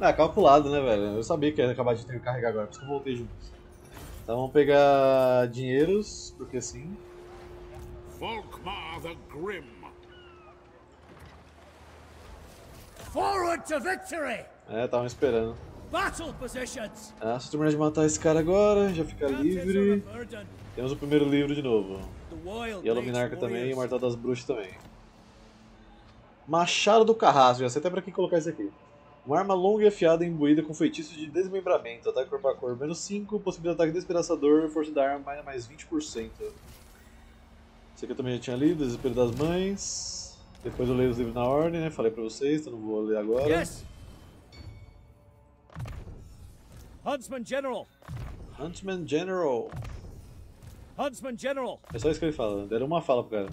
Ah, calculado, né, velho? Eu sabia que ia acabar de ter que carregar agora, por isso que eu voltei junto. Então vamos pegar dinheiros, porque sim. Volkmar the Grim. Forward to victory! É, estavam esperando. Battle positions! Ah, se eu terminar de matar esse cara agora, já fica livre. Temos o primeiro livro de novo. E a Luminarca também, e o Martel das Bruxas também. Machado do Carrasco, já sei até pra que colocar isso aqui. Uma arma longa e afiada imbuída com feitiço de desmembramento. Ataque corpo a corpo, menos 5, possibilidade de ataque despedaçador, força da arma mais 20%. Esse aqui eu também já tinha lido, Desespero das Mães. Depois eu leio os livros na ordem, né? Falei pra vocês, então não vou ler agora. Sim. Huntsman General! Huntsman General! Huntsman General! É só isso que ele fala, deram uma fala pro cara.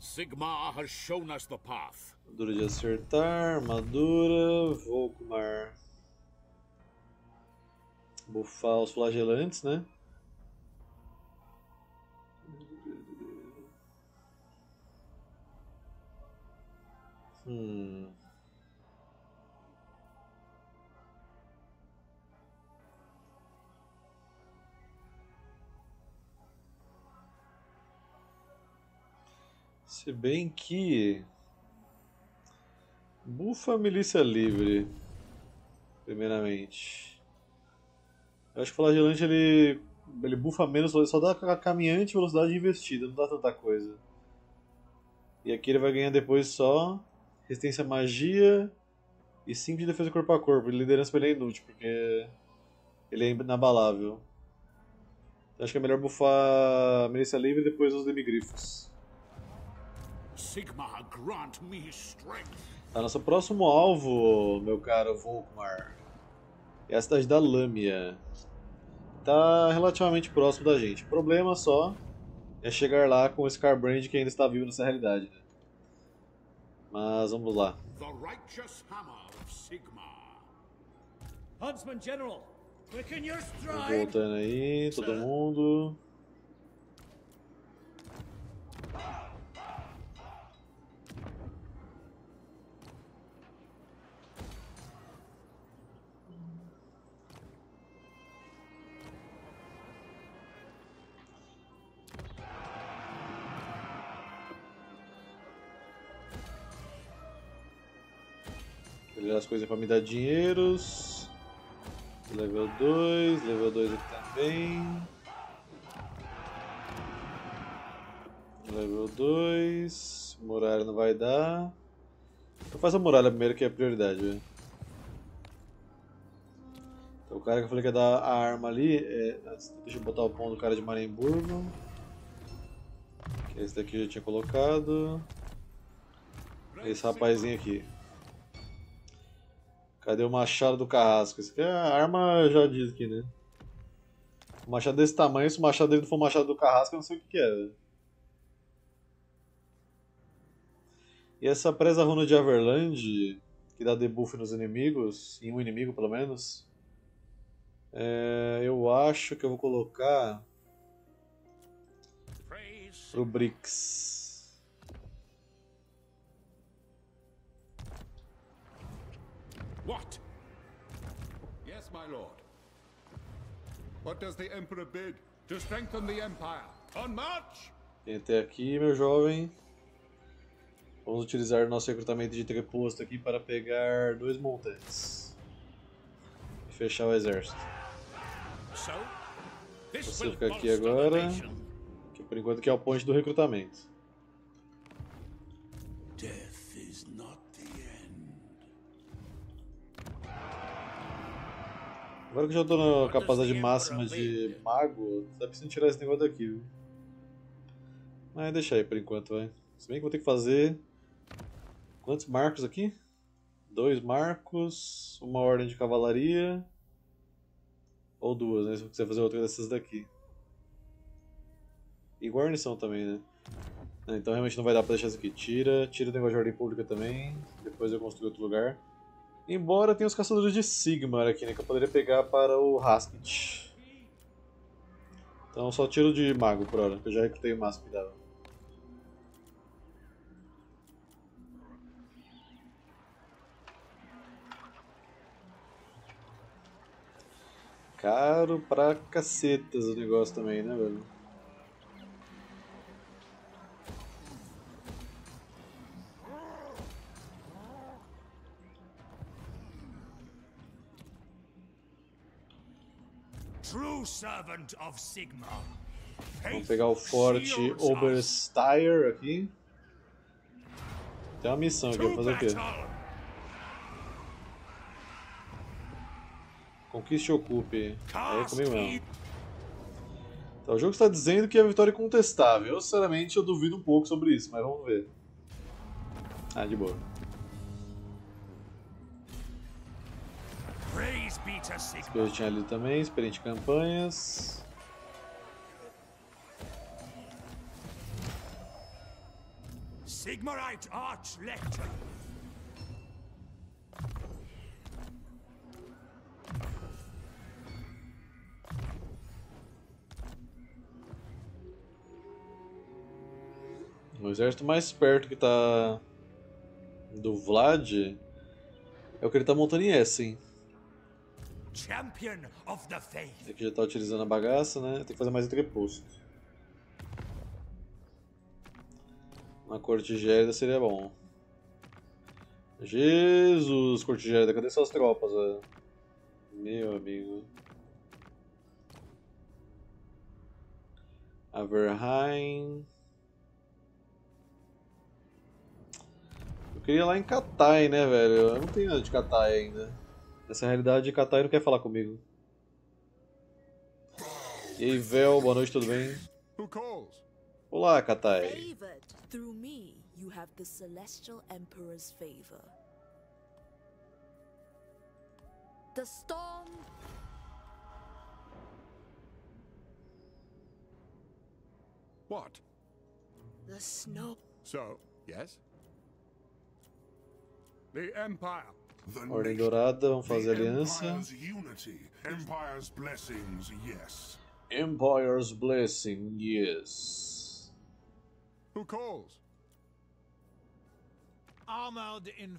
Sigma has shown us the path. Armadura de acertar, armadura, Volkmar. Bufar os flagelantes, né? Se bem que... Bufa a milícia livre, primeiramente. Eu acho que o flagelante ele bufa menos, só dá caminhante e velocidade investida, não dá tanta coisa. E aqui ele vai ganhar depois só resistência à magia e 5 de defesa corpo a corpo. Liderança ele é inútil, porque ele é inabalável. Eu acho que é melhor bufar a milícia livre e depois os demigrifos. Sigma, grant me strength. Tá, nosso próximo alvo, meu caro Volkmar, é a cidade da Lâmia. Tá relativamente próximo da gente. O problema só é chegar lá com o Scarbrand que ainda está vivo nessa realidade, né? Mas vamos lá. The righteous hammer of Sigma. Huntsman General, quicken your stride. Voltando aí, todo mundo. As coisas para me dar dinheiros. Level 2, level 2 aqui também. Level 2, muralha não vai dar. Então faz a muralha primeiro que é a prioridade, velho. Então o cara que eu falei que ia dar a arma ali, deixa eu botar o pão do cara de Marimburgo. Que esse daqui eu já tinha colocado. Esse rapazinho aqui. Cadê o machado do carrasco? Isso aqui é a arma, já diz aqui, né? Um machado desse tamanho, se o machado dele não for o machado do carrasco, eu não sei o que é, velho. E essa presa runa de Averland, que dá debuff nos inimigos, em um inimigo pelo menos, eu acho que eu vou colocar pro Brix. What? Yes, my lord. What does the emperor bid? To strengthen the empire. On march! Até aqui, meu jovem. Vamos utilizar o nosso recrutamento de entreposto aqui para pegar 2 montantes e fechar o exército. Você fica aqui agora, que por enquanto aqui é o ponto do recrutamento. Death is not. Agora que eu já tô na capacidade máxima de mago, tá precisando tirar esse negócio daqui, viu? Mas deixa aí por enquanto, vai. Se bem que vou ter que fazer... Quantos marcos aqui? 2 marcos, uma ordem de cavalaria... Ou 2, né? Se eu quiser fazer outra dessas daqui. E guarnição também, né? Então realmente não vai dar pra deixar isso aqui. Tira o negócio de ordem pública também. Depois eu construo outro lugar. Embora tenha os caçadores de Sigma aqui, né, que eu poderia pegar para o Haskit. Então só tiro de mago por hora, que eu já recrutei o máximo que dava. caro pra cacetas o negócio também, né, velho? Vamos pegar o forte Obersteier aqui. Tem uma missão aqui, vou fazer o quê? Conquiste e ocupe. É comigo mesmo. Então, o jogo está dizendo que a vitória é contestável. Eu, sinceramente, eu duvido um pouco sobre isso, mas vamos ver. Ah, de boa. Esse que eu tinha ali também, experiente campanhas. Sigmarite Arch Lecture. O exército mais perto que tá do Vlad é o que ele tá montando em Essen. Aqui já tá utilizando a bagaça, né? Tem que fazer mais entreposto. Uma corte gélida seria bom. Jesus, corte gélida, cadê suas tropas, velho? Meu amigo. Averland. Eu queria ir lá em Katai, né, velho? Eu não tenho nada de Katai ainda. Essa realidade, Katai não quer falar comigo. E aí, Vel, boa noite, tudo bem? Olá, Katai. What? The snow. So, yes? The Empire. Ordem Dourada, vamos fazer aliança. Empire's Blessing, yes. Who calls? Armored in.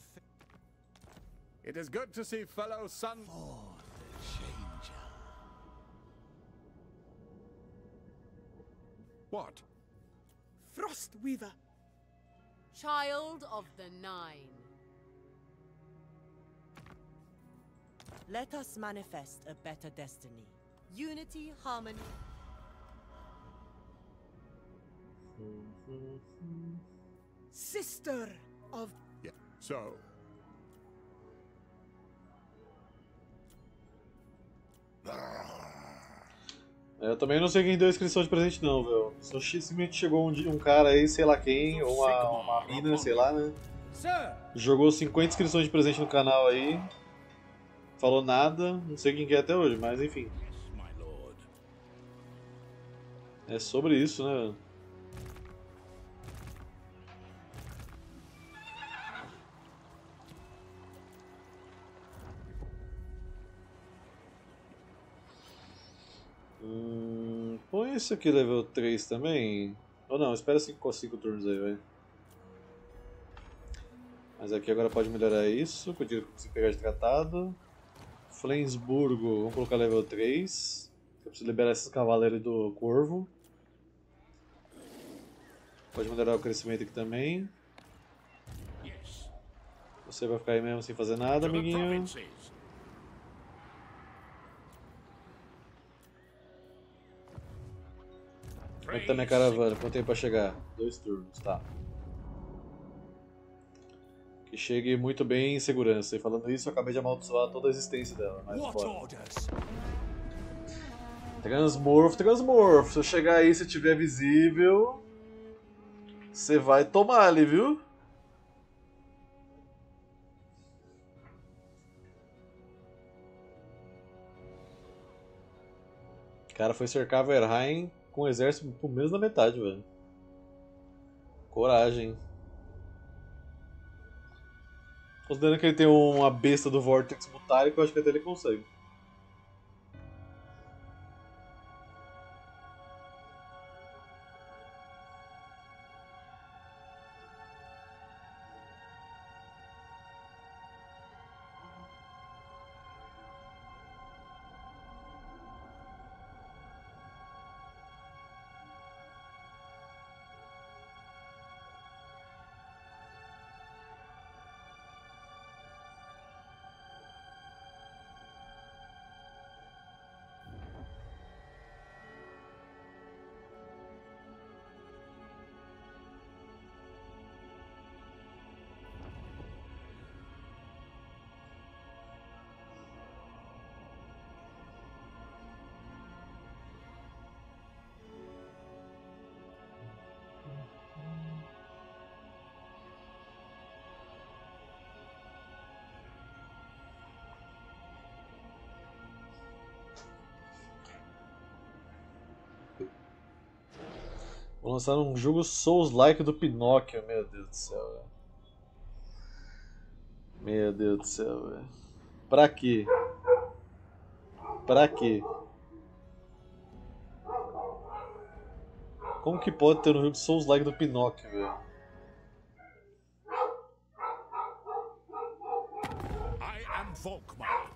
It is good to see fellow son. For the changer. What? Frostweaver. Child of the Nine. Let us manifest a better destiny. Unity, harmony. Sister of. Yeah. So. Eu também não sei quem deu a inscrição de presente não, velho. Só simplesmente chegou um cara aí, sei lá quem, ou uma mina, sei lá, né? Jogou 50 inscrições de presente no canal aí. Falou nada, não sei quem que é até hoje, mas enfim. É sobre isso, né? Põe isso aqui level 3 também. Ou não, espera 5 turnos aí, velho. Mas aqui agora pode melhorar isso, que eu consigo pegar de tratado. Flensburgo, vamos colocar level 3. Eu preciso liberar esses cavaleiros do corvo. Pode melhorar o crescimento aqui também. Você vai ficar aí mesmo sem fazer nada, amiguinho. Como é que tá minha caravana? Quanto tempo pra chegar? 2 turnos, tá. Que chegue muito bem em segurança. E falando isso, eu acabei de amaldiçoar toda a existência dela. Mas foda. Transmorph. Se eu chegar aí, se tiver visível, você vai tomar ali, viu? O cara foi cercar Verheim com o exército por menos da metade, velho. Coragem. Considerando que ele tem uma besta do Vortex mutárico, eu acho que até ele consegue. Vou lançar um jogo Souls-like do Pinóquio, meu Deus do céu, velho. Meu Deus do céu, velho. Pra quê? Pra quê? Como que pode ter um jogo Souls-like do Pinóquio, velho? I am Volkmar.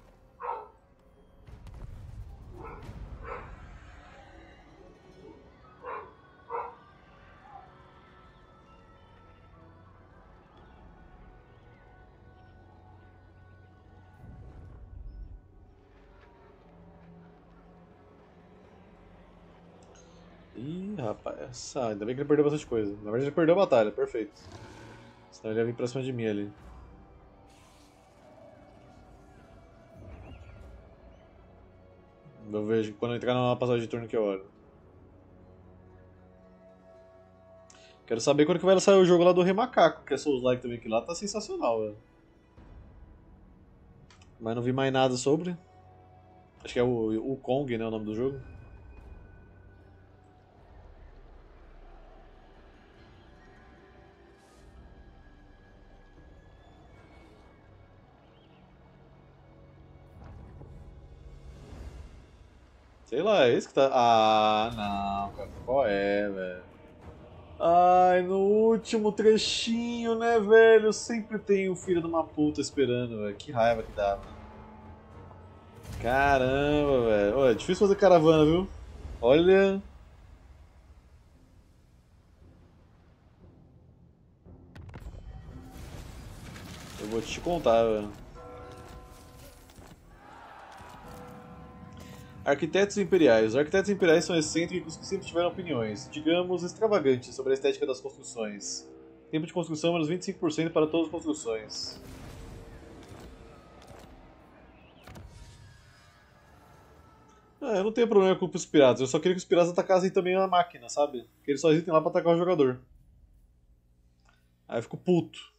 Ih, rapaz, ainda bem que ele perdeu bastante coisa. Na verdade ele perdeu a batalha, perfeito. Senão ele ia vir pra cima de mim ali. Eu vejo quando eu entrar numa passagem de turno que eu olho. Quero saber quando que vai sair o jogo lá do Rei Macaco, que é Souls-like também, que lá tá sensacional, velho. Mas não vi mais nada sobre. Acho que é o Kong, né, o nome do jogo. Sei lá, é isso que tá... Ah, não, cara, qual é, velho? Ai, no último trechinho, né, velho? Eu sempre tenho o filho de uma puta esperando, velho. Que raiva que dá, mano. Caramba, velho. Olha, é difícil fazer caravana, viu? Olha... Eu vou te contar, velho. Arquitetos Imperiais. Os Arquitetos Imperiais são excêntricos que sempre tiveram opiniões, digamos, extravagantes sobre a estética das construções. Tempo de construção menos 25% para todas as construções. Ah, eu não tenho problema com os piratas, eu só queria que os piratas atacassem também a máquina, sabe? Porque eles só existem lá para atacar o jogador. Aí eu fico puto.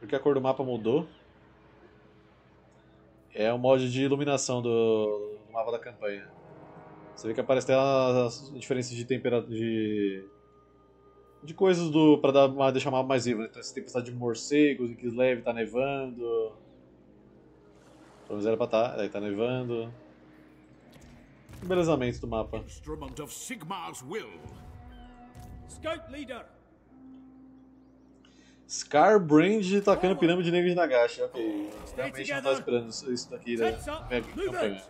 Porque a cor do mapa mudou. É o mod de iluminação do mapa da campanha. Você vê que aparece até as diferenças de temperatura, de coisas para deixar o mapa mais vivo. Então você tem que passar de morcegos, em que leve, tá nevando. Pelo menos era pra tá, daí tá nevando. Embelezamento do mapa. Instrument of Sigmar's will. Scout leader. Scarbrand tacando Pirâmide Negra de Nagashi, ok. Realmente não estava esperando isso daqui da minha campanha.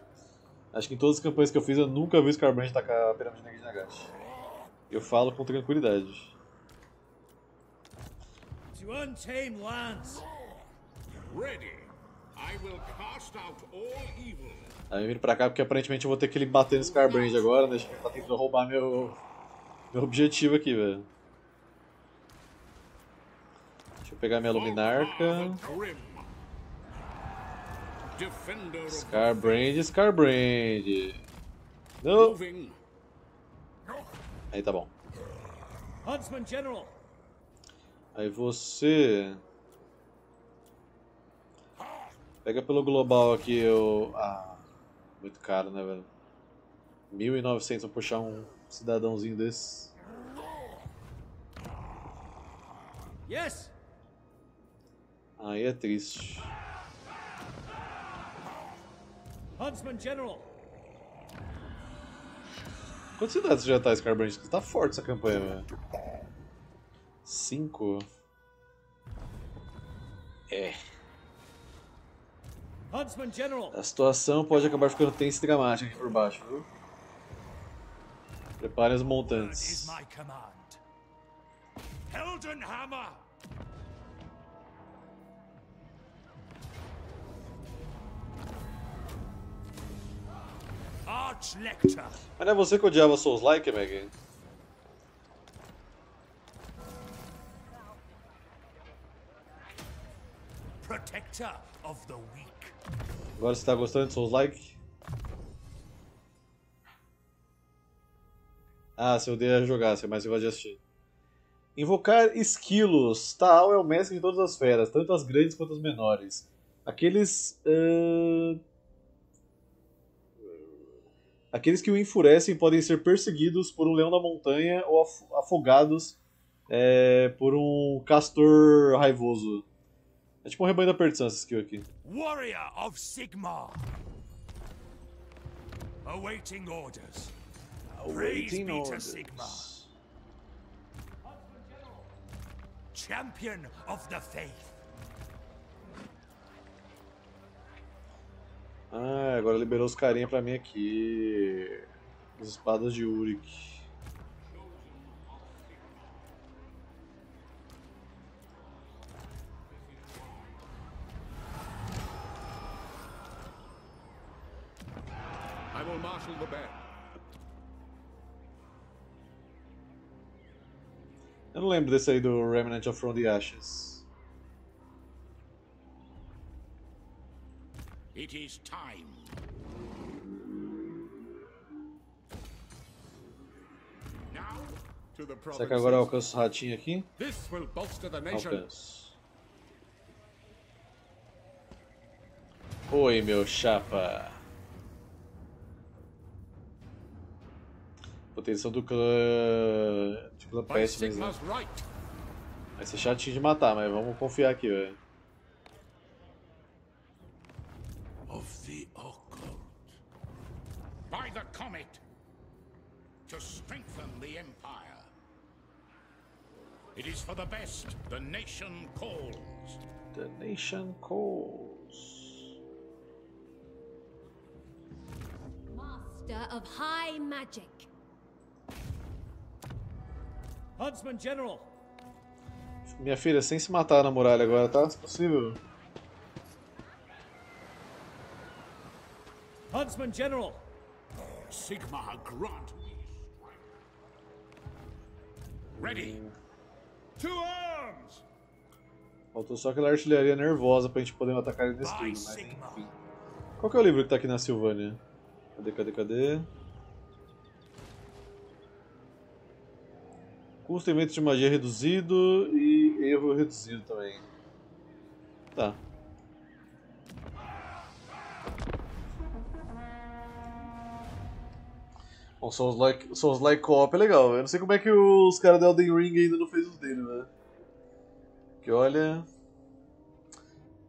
Acho que em todas as campanhas que eu fiz eu nunca vi o Scarbrand tacar a Pirâmide Negra de Nagashi. Eu falo com tranquilidade. To untamed lands. Ready. I will cast out all evil. Aí eu vim pra cá porque aparentemente eu vou ter que bater no Scarbrand agora, né? Acho que ele tá tentando roubar meu objetivo aqui, velho. Vou pegar minha Luminarca. Scarbrand. Não. Aí tá bom. Huntsman General. Aí você pega pelo global aqui eu... Ah, muito caro, né, velho? 1900 pra puxar um cidadãozinho desse. Yes. Aí é triste. Huntsman General. Quantas cidades já tá, Scarbrand? Tá forte essa campanha, velho. 5. É. Huntsman General. A situação pode acabar ficando tensa e dramática aqui por baixo, viu? Prepare os montantes. Helden Hammer. Mas não é você que odiava Souls-like, Maggie? Agora você tá gostando de Souls-like? Ah, se eu der a jogar, você mais gosta de assistir. Invocar esquilos. Taal é o mestre de todas as feras, tanto as grandes quanto as menores. Aqueles... Aqueles que o enfurecem podem ser perseguidos por um leão da montanha ou afogados por um castor raivoso. É tipo um rebanho da perdição essa skill aqui. Warrior of Sigma. Awaiting orders. Awaiting orders. Champion of the faith. Ah, agora liberou os carinha pra mim aqui. As espadas de Uric. Eu não lembro desse aí do Remnant of From the Ashes. It is time. Será que agora eu alcanço o ratinho aqui? Alcanço. Oi, meu chapa. Proteção do clã... de clã peste mesmo. Vai ser chatinho de matar, mas vamos confiar aqui, velho. The nation calls. Master of high magic. Huntsman General. Minha filha, sem se matar na muralha agora, tá? Se possível. Huntsman General. Sigma grant me strength. Ready. To arms. Faltou só aquela artilharia nervosa pra gente poder atacar ele nesse turno, mas enfim. Qual que é o livro que tá aqui na Sylvania? Cadê? Custo e evento de magia reduzido e erro reduzido também. Tá. Bom, Souls-like Co-op é legal. Eu não sei como é que os caras do Elden Ring ainda não fez os dele, né? Porque olha...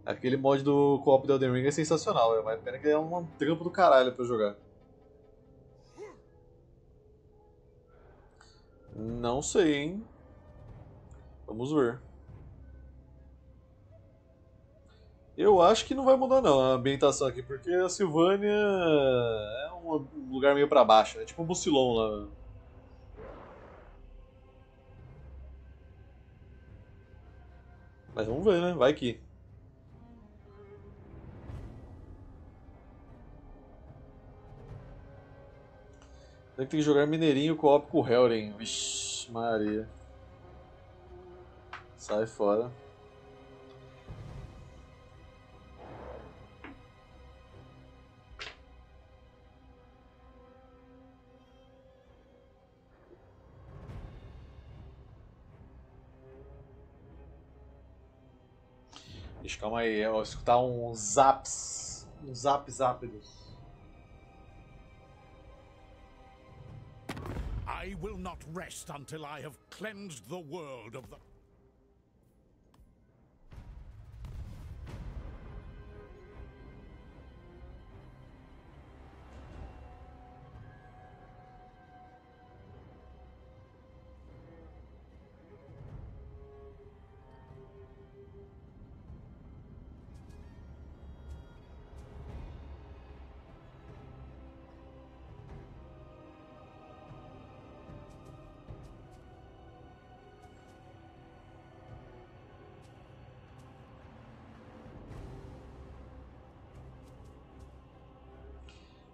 Aquele mod do Co-op do Elden Ring é sensacional, véio, mas pena que é um trampo do caralho pra jogar. Não sei, hein? Vamos ver. Eu acho que não vai mudar não a ambientação aqui, porque a Sylvania é um lugar meio pra baixo, né? Tipo um Bucilon lá. Mas vamos ver, né? Vai que... Tem que jogar mineirinho co-op com o Helren. Vixi, Maria. Sai fora. Deixa, calma aí. Eu vou escutar um zaps. Um zap dos... I will not rest until I have cleansed the world of the...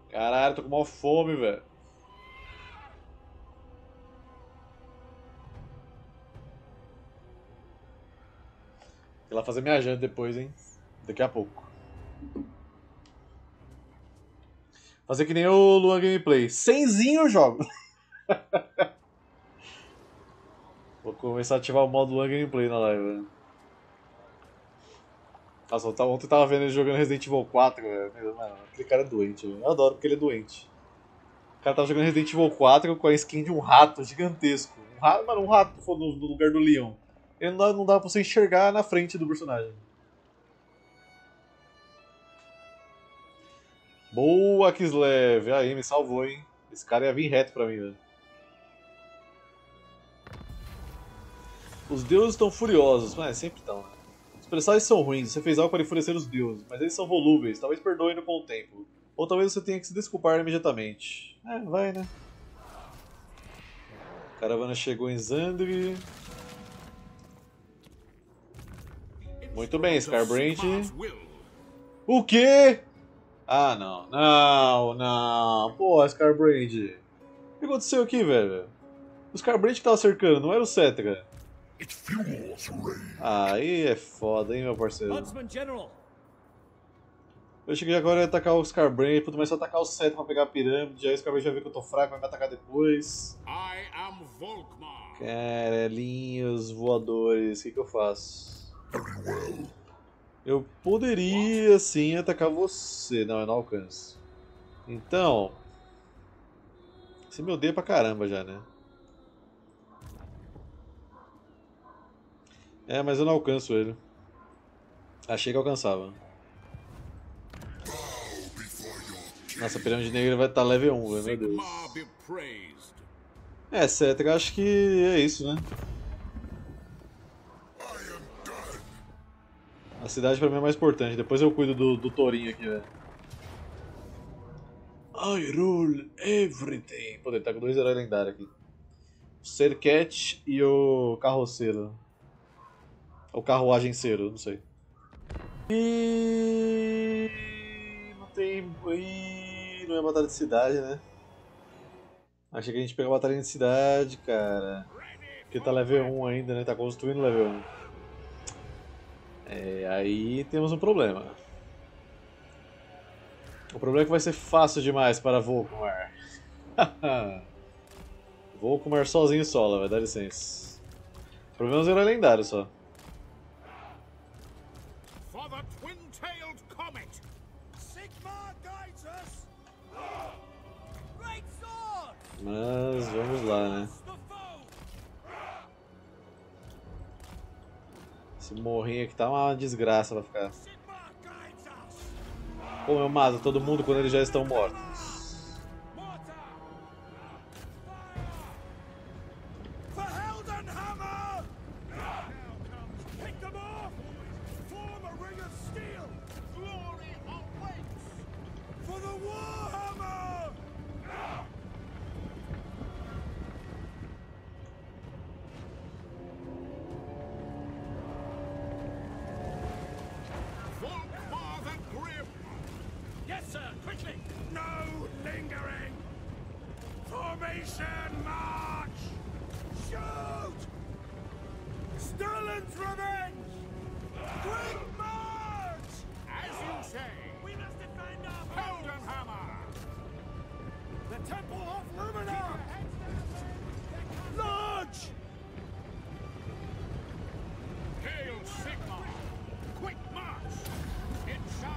Caralho, tô com maior fome, velho. Vou lá fazer minha janta depois, hein? Daqui a pouco. Fazer que nem o Luan Gameplay. Senzinho eu jogo. Vou começar a ativar o modo Luan Gameplay na live, velho. Nossa, ontem eu tava vendo ele jogando Resident Evil 4, velho. Aquele cara é doente, velho. Eu adoro porque ele é doente. cara tava jogando Resident Evil 4 com a skin de um rato gigantesco. Um rato, mano, um rato no lugar do leão. Ele não dava pra você enxergar na frente do personagem. Boa, Kislev. Aí, me salvou, hein. Esse cara ia vir reto pra mim, velho. Os deuses estão furiosos. Mas sempre estão, né? Os presságios são ruins. Você fez algo para enfurecer os deuses, mas eles são volúveis. Talvez perdoem com o tempo. Ou talvez você tenha que se desculpar imediatamente. É, vai, né? A caravana chegou em Zandri. Muito bem, Scarbrand. O quê? Ah, não. Não, não. Pô, Scarbrand. O que aconteceu aqui, velho? O Scarbrand que tava cercando, não era o Cetra. Aí é foda, hein, meu parceiro. Eu achei que agora ia atacar o Scarbrand, puto, mas só atacar o Cetra pra pegar a pirâmide. Aí o Scarbrand vai ver que eu tô fraco, vai me atacar depois. Caralhinhos voadores, o que que eu faço? Eu poderia, sim, atacar você. Não, eu não alcanço. Então... você me odeia pra caramba já, né? É, mas eu não alcanço ele. Achei que alcançava. Nossa, a Pirâmide Negra vai estar level 1, velho, meu Deus. É, Cetra, acho que é isso, né? A cidade pra mim é mais importante, depois eu cuido do tourinho aqui, velho. I rule everything. Pô, ele tá com dois heróis lendários aqui. O Serquete e o Carroceiro. O Carruagenceiro, não sei. E... não tem... e... não é batalha de cidade, né? Achei que a gente pegou a batalha de cidade, cara. Porque tá level 1 ainda, né? Tá construindo level 1. É, aí temos um problema. O problema é que vai ser fácil demais para Volkmar. Volkmar sozinho sola, vai dar licença. O problema é os heróis lendários só. Mas vamos lá, né? Esse morrinho aqui tá uma desgraça pra ficar. Pô, eu mato todo mundo quando eles já estão mortos.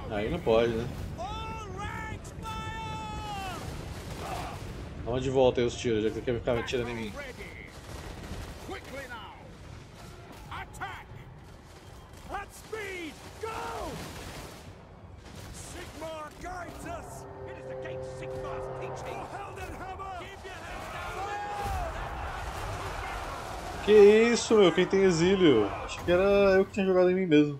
Aí não pode, né? Toma de volta aí os tiros, já que você quer ficar atirando em mim. Que isso, meu? Quem tem exílio? Acho que era eu que tinha jogado em mim mesmo.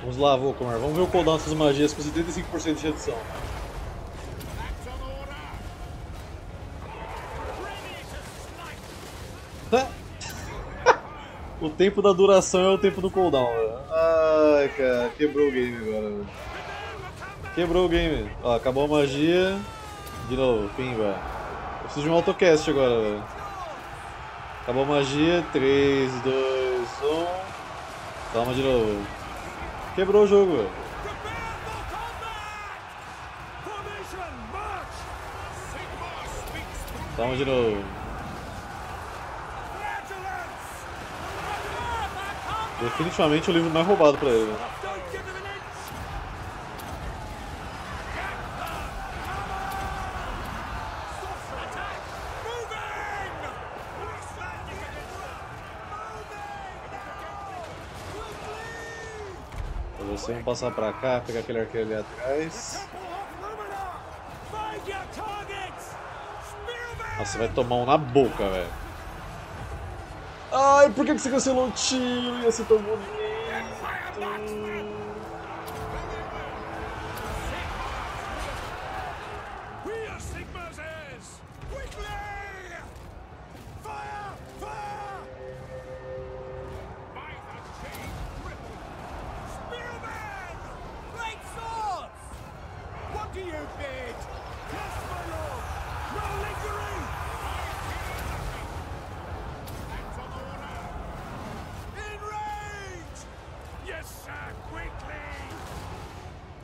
Vamos lá, Volkmar. Vamos ver o cooldown dessas magias com 75% de redução. O tempo da duração é o tempo do cooldown. Véio. Ai, cara, quebrou o game agora. Véio. Quebrou o game. Ó, acabou a magia. De novo, pimba. Velho. Eu preciso de um autocast agora, velho. Acabou a magia. 3, 2, 1. Toma de novo. Véio. Quebrou o jogo, velho. Vamos de novo. Definitivamente o livro não é roubado pra ele. Você vai passar pra cá, pegar aquele arqueiro ali atrás. Nossa, você vai tomar um na boca, velho. Ai, por que você cancelou o tiro? Ia ser tão bonito.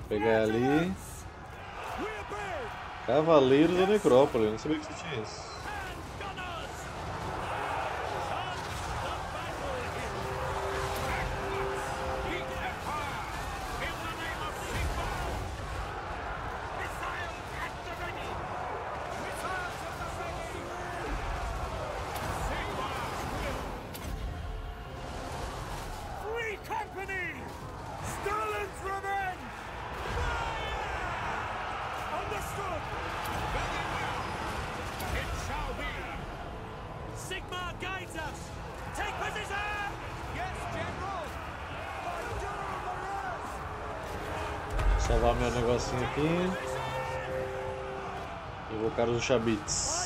Pegar ali. Cavaleiros da Necrópole, não sabia que tinha isso. Salvar meu negocinho aqui. Invocar os Chabites.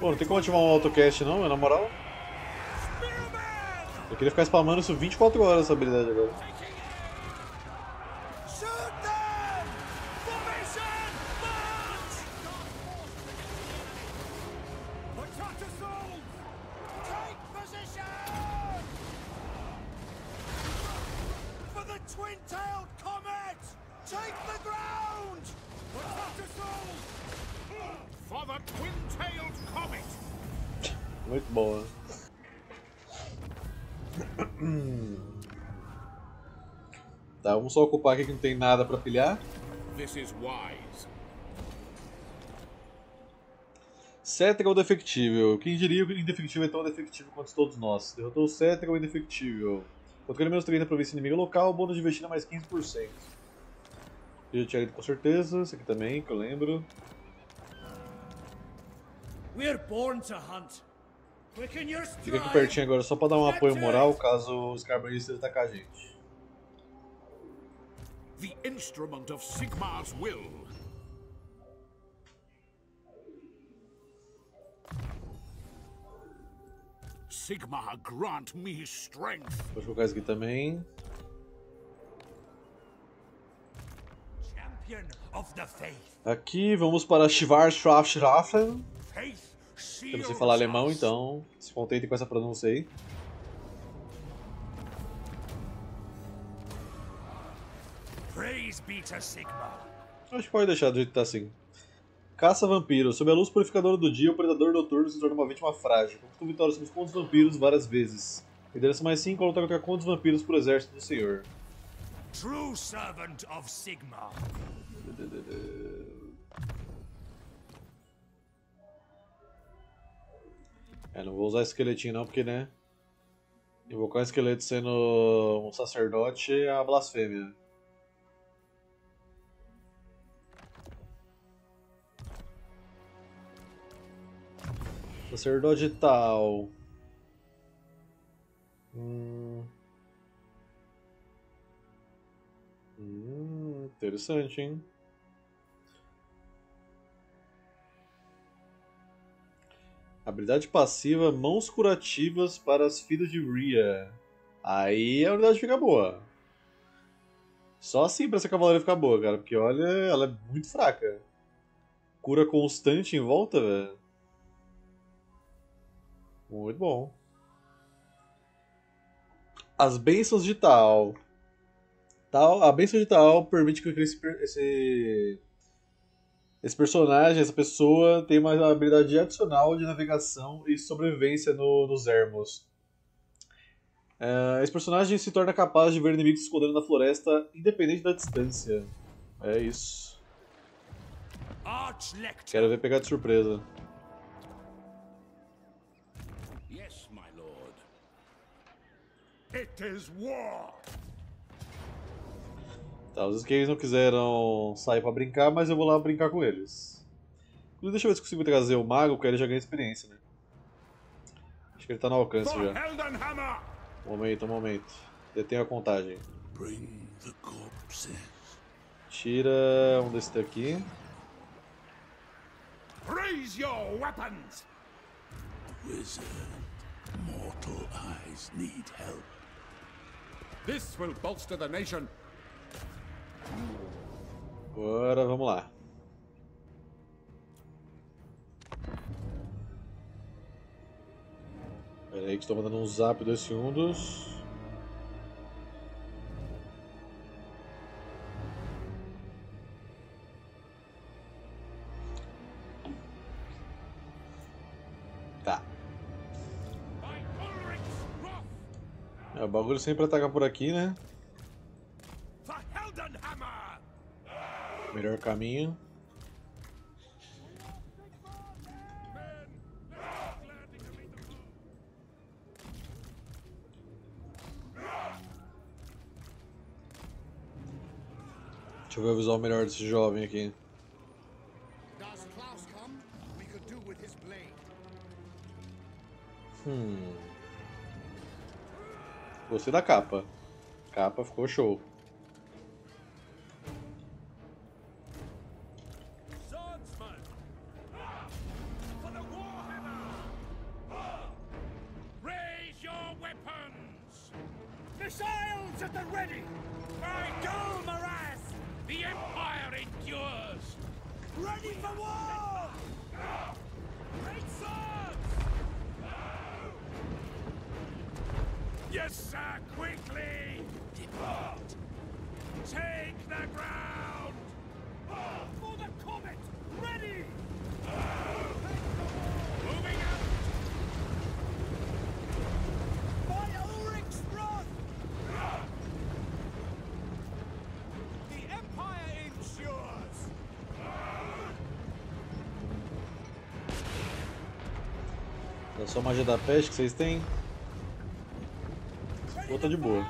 Pô, não tem como ativar um autocast não, na moral. Eu queria ficar spamando isso 24 horas, essa habilidade agora. Muito boa. Tá, vamos só ocupar aqui que não tem nada pra pilhar. Cetra é o defectível. Quem diria que o indefectível é tão defectível quanto todos nós? Derrotou o Cetra, o indefectível. Quanto ele menos 30 pra província inimiga local, o bônus de investida é mais 15%. Eu tinha ido com certeza, esse aqui também, que eu lembro. Fica aqui pertinho agora só pra dar um apoio moral caso os Scarbrand atacar a gente. The instrument of Sigmar's will. Sigma grant me his strength. Vou colocar isso aqui também. Champion of the faith. Aqui vamos para Schwarzschrafen. Eu não sei falar alemão, então se contente com essa pronúncia aí. Acho que pode deixar do jeito que tá assim. Caça vampiro. Sob a luz purificadora do dia, o predador noturno se torna uma vítima frágil. Conquistou vitória sobre os contos vampiros várias vezes. Liderança mais 5 ao lutar contra contos vampiros por exército do senhor. True servant of Sigma. É, não vou usar esqueletinho não, porque, né, invocar um esqueleto sendo um sacerdote é uma blasfêmia. Sacerdote Taal. Interessante, hein? Habilidade passiva, mãos curativas para as filhas de Rhea. Aí a habilidade fica boa. Só assim pra essa cavalaria ficar boa, cara. Porque olha, ela é muito fraca. Cura constante em volta, velho. Muito bom. As bênçãos de Taal. A bênção de Taal permite que esse personagem, essa pessoa, tenha uma habilidade adicional de navegação e sobrevivência nos ermos. Esse personagem se torna capaz de ver inimigos se escondendo na floresta, independente da distância. É isso. Quero ver pegar de surpresa. Yes, my lord. It is war. Tá, às vezes que eles não quiseram sair pra brincar, mas eu vou lá brincar com eles. Inclusive, deixa eu ver se consigo trazer o mago, porque ele já ganha experiência, né? Acho que ele tá no alcance já. Momento, momento. Detenho a contagem. Tira um desse daqui. Raise your weapons. Wizard, mortal eyes need help. This will bolster the nation. Agora vamos lá. Pera aí que estou mandando um zap 2 segundos. Tá. O bagulho sempre ataca por aqui, né? Melhor caminho. Deixa eu ver o visual melhor desse jovem aqui. Gostei da capa. A capa ficou show. É só magia da peste que vocês têm? Ou tá de boa?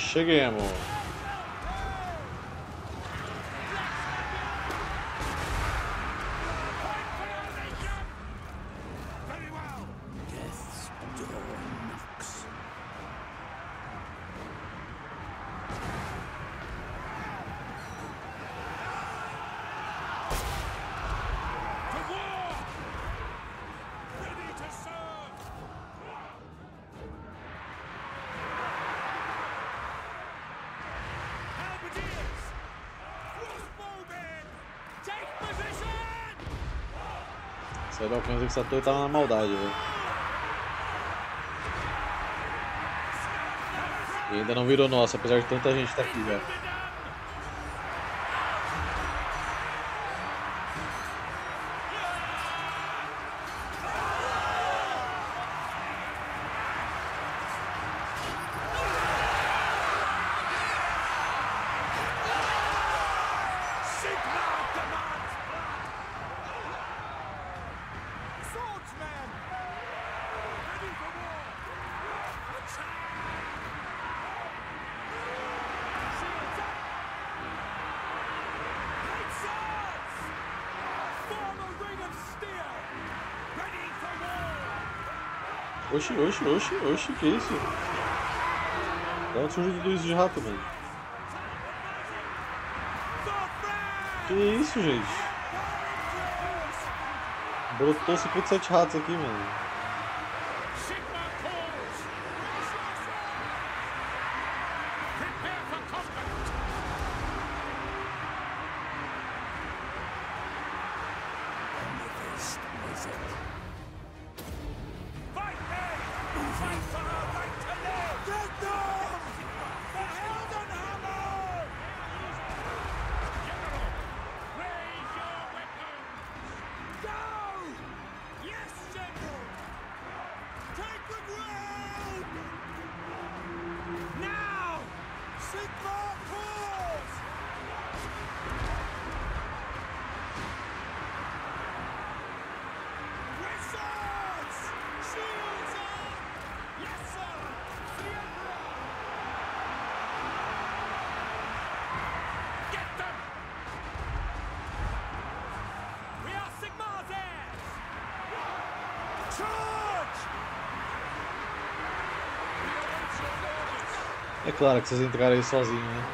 Cheguemos. Sai do alcance que essa torre tá na maldade, velho. E ainda não virou nossa, apesar de tanta gente tá aqui, velho. Oxi, oxi, oxi, oxi, que isso? Da onde surgiu tudo isso de rato, velho? Que isso, gente? Brotou 57 ratos aqui, mano. É claro que vocês entraram aí sozinhos, né?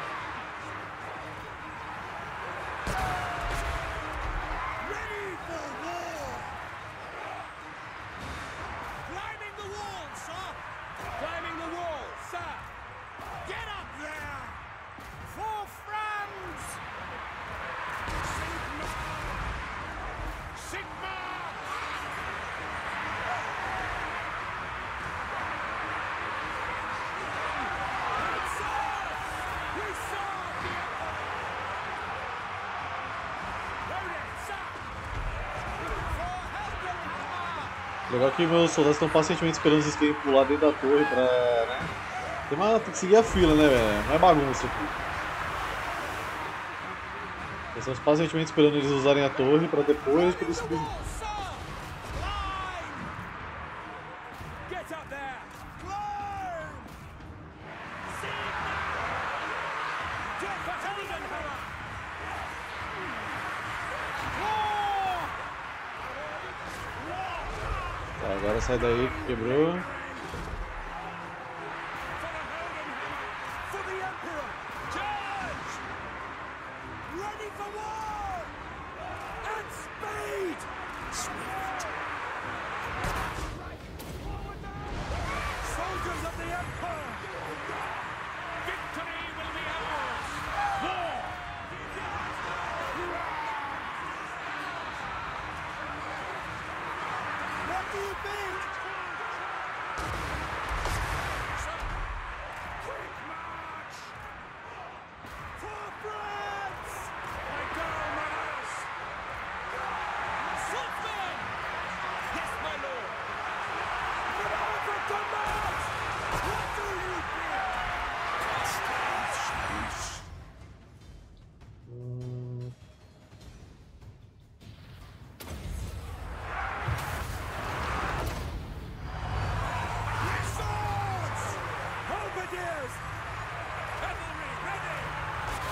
Legal que meus soldados estão pacientemente esperando vocês querem pular dentro da torre pra, né? Tem que seguir a fila, né, velho? Não é bagunça aqui. Nós estamos pacientemente esperando eles usarem a torre pra depois poder subir. Agora sai daí que quebrou.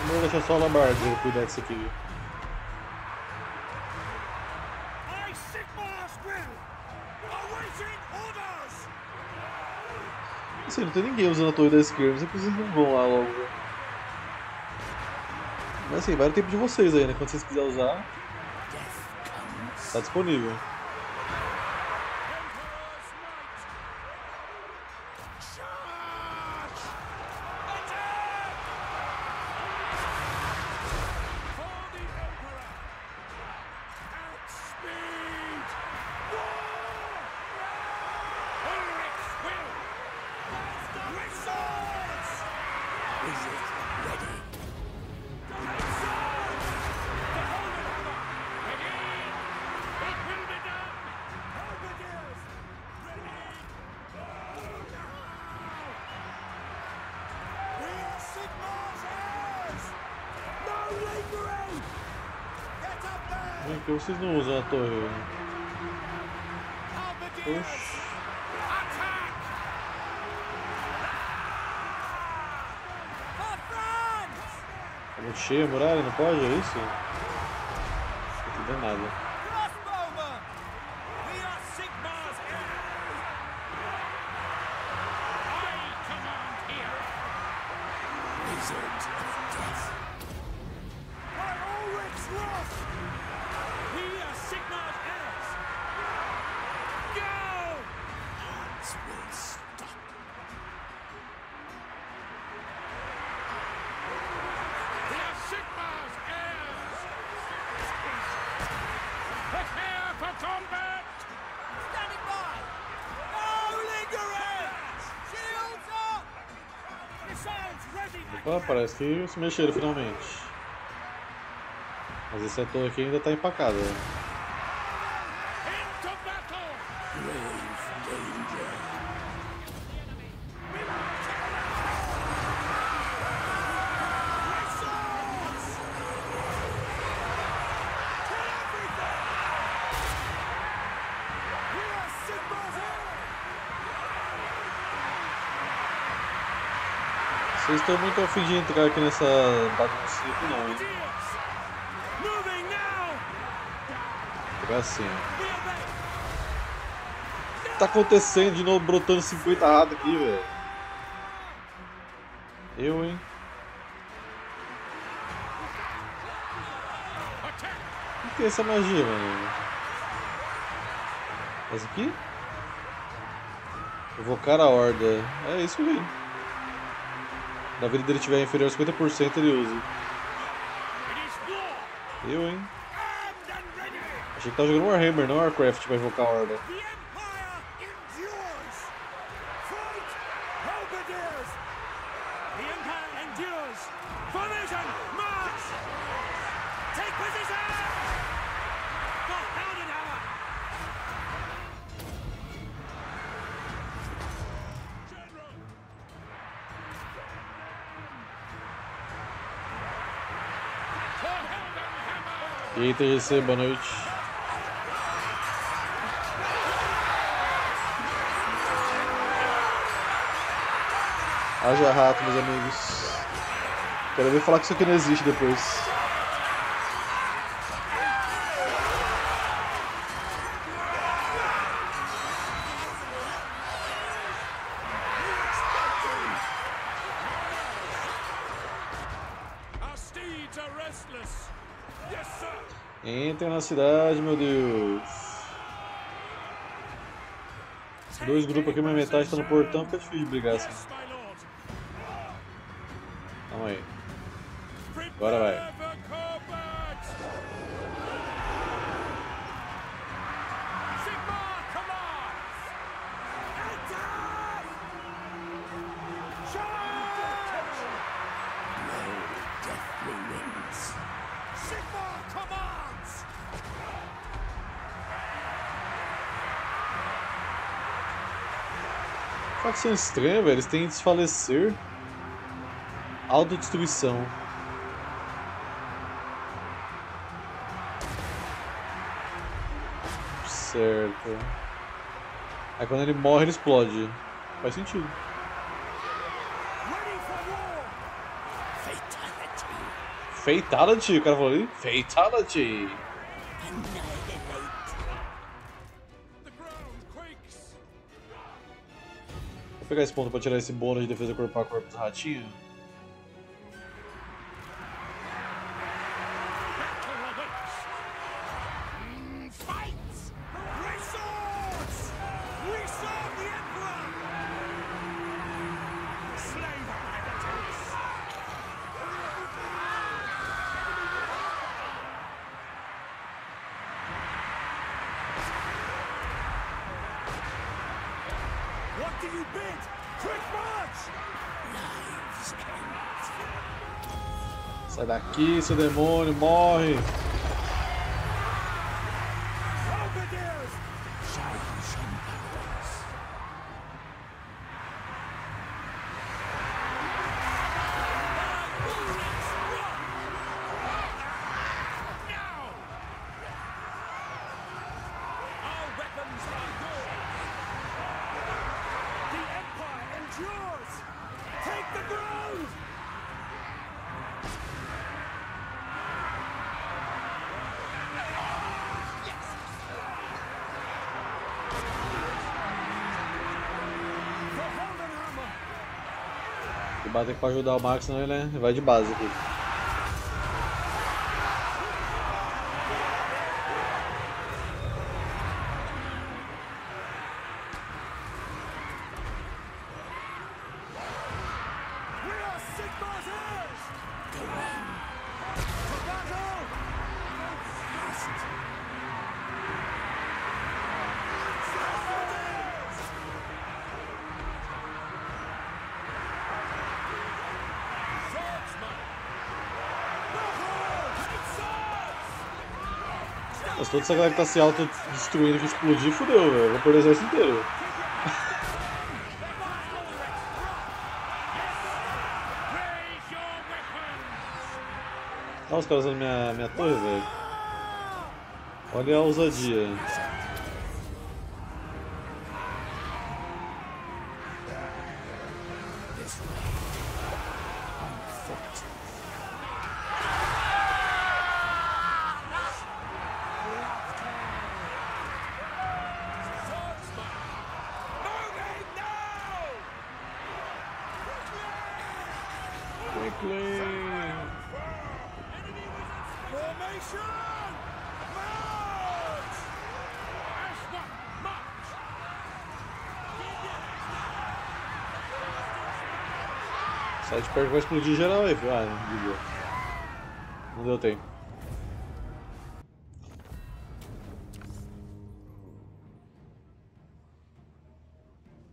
Vou deixar só o Lombardo cuidar disso aqui. Assim, não tem ninguém usando a torre da esquerda, vocês não vão lá logo. Mas assim, vai o tempo de vocês aí, né? Quando vocês quiserem usar, tá disponível. Por que vocês não usam a torre? Oxi. Vou encher a muralha, não pode? É isso? Não tem nada. Ah, parece que se mexeram finalmente. Mas esse ator aqui ainda está empacado. Né? Vocês estão muito afim de entrar aqui nessa bagunça aqui não, hein? Gracinha. Tá acontecendo de novo, brotando 50 ratos aqui, velho. Eu, hein? O que é essa magia, mano? Essa aqui? Evocar a horda. É isso aí. Na vida dele tiver inferior a 50% ele usa. Eu, hein? Achei que tava jogando Warhammer, não Warcraft, pra invocar a Horda. E aí, TGC, boa noite. Haja rato, meus amigos. Quero ver falar que isso aqui não existe depois. Entrem na cidade, meu Deus. Dois grupos aqui, mas metade está no portão, fica difícil de brigar assim. Calma aí. Agora vai. Isso é estranho, velho. Eles têm que desfalecer. Autodestruição. Certo. Aí quando ele morre, ele explode. Faz sentido. Fatality. O cara falou ali? Fatality. Vou pegar esse ponto pra tirar esse bônus de defesa corpo a corpo do ratinho. Sai daqui, seu demônio, morre! bater pra ajudar o Max, senão ele vai de base aqui. Mas toda essa galera que tá se autodestruindo, que explodir, fudeu, velho. Vou perder o exército inteiro. Olha os caras usando minha torre, velho. Olha a ousadia. Sai de perto, vai explodir geral aí. Ah, não deu. Não deu tempo.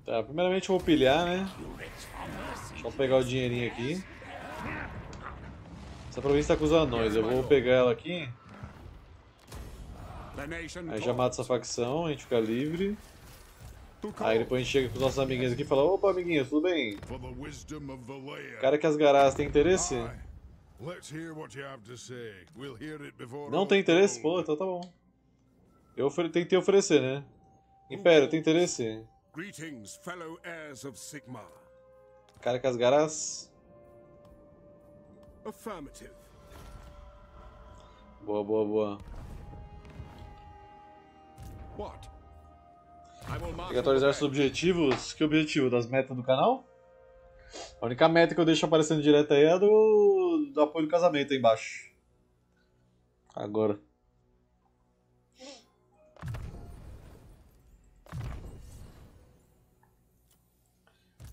Tá, primeiramente eu vou pilhar, né? Só pegar o dinheirinho aqui. Essa província tá com os anões, eu vou pegar ela aqui. Aí já mata essa facção, a gente fica livre. Aí depois a gente chega com os nossos amiguinhos aqui e fala: opa, amiguinhos, tudo bem? Cara que as garas tem interesse? Não tem interesse? Pô, então tá bom. Eu tenho que te oferecer, né? Império, tem interesse? Cara que as garas? Boa, boa, boa. Tem que atualizar os objetivos. Que objetivo? Das metas do canal? A única meta que eu deixo aparecendo direto aí é a do apoio do casamento aí embaixo. Agora.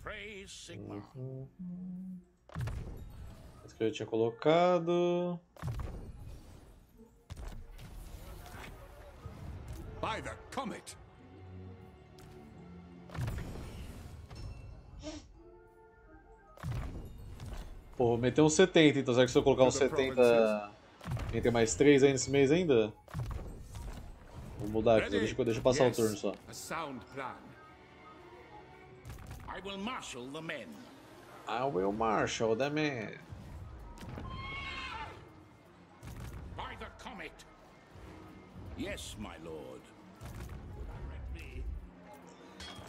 Praise Sigma. Esse que eu tinha colocado. By the comet. Pô, vou meter uns 70, então será que se eu colocar uns 70 tem ter mais 3 aí nesse mês ainda? Vou mudar aqui, deixa eu passar o turno só. I will marshal the men. By the comet. Yes, my lord.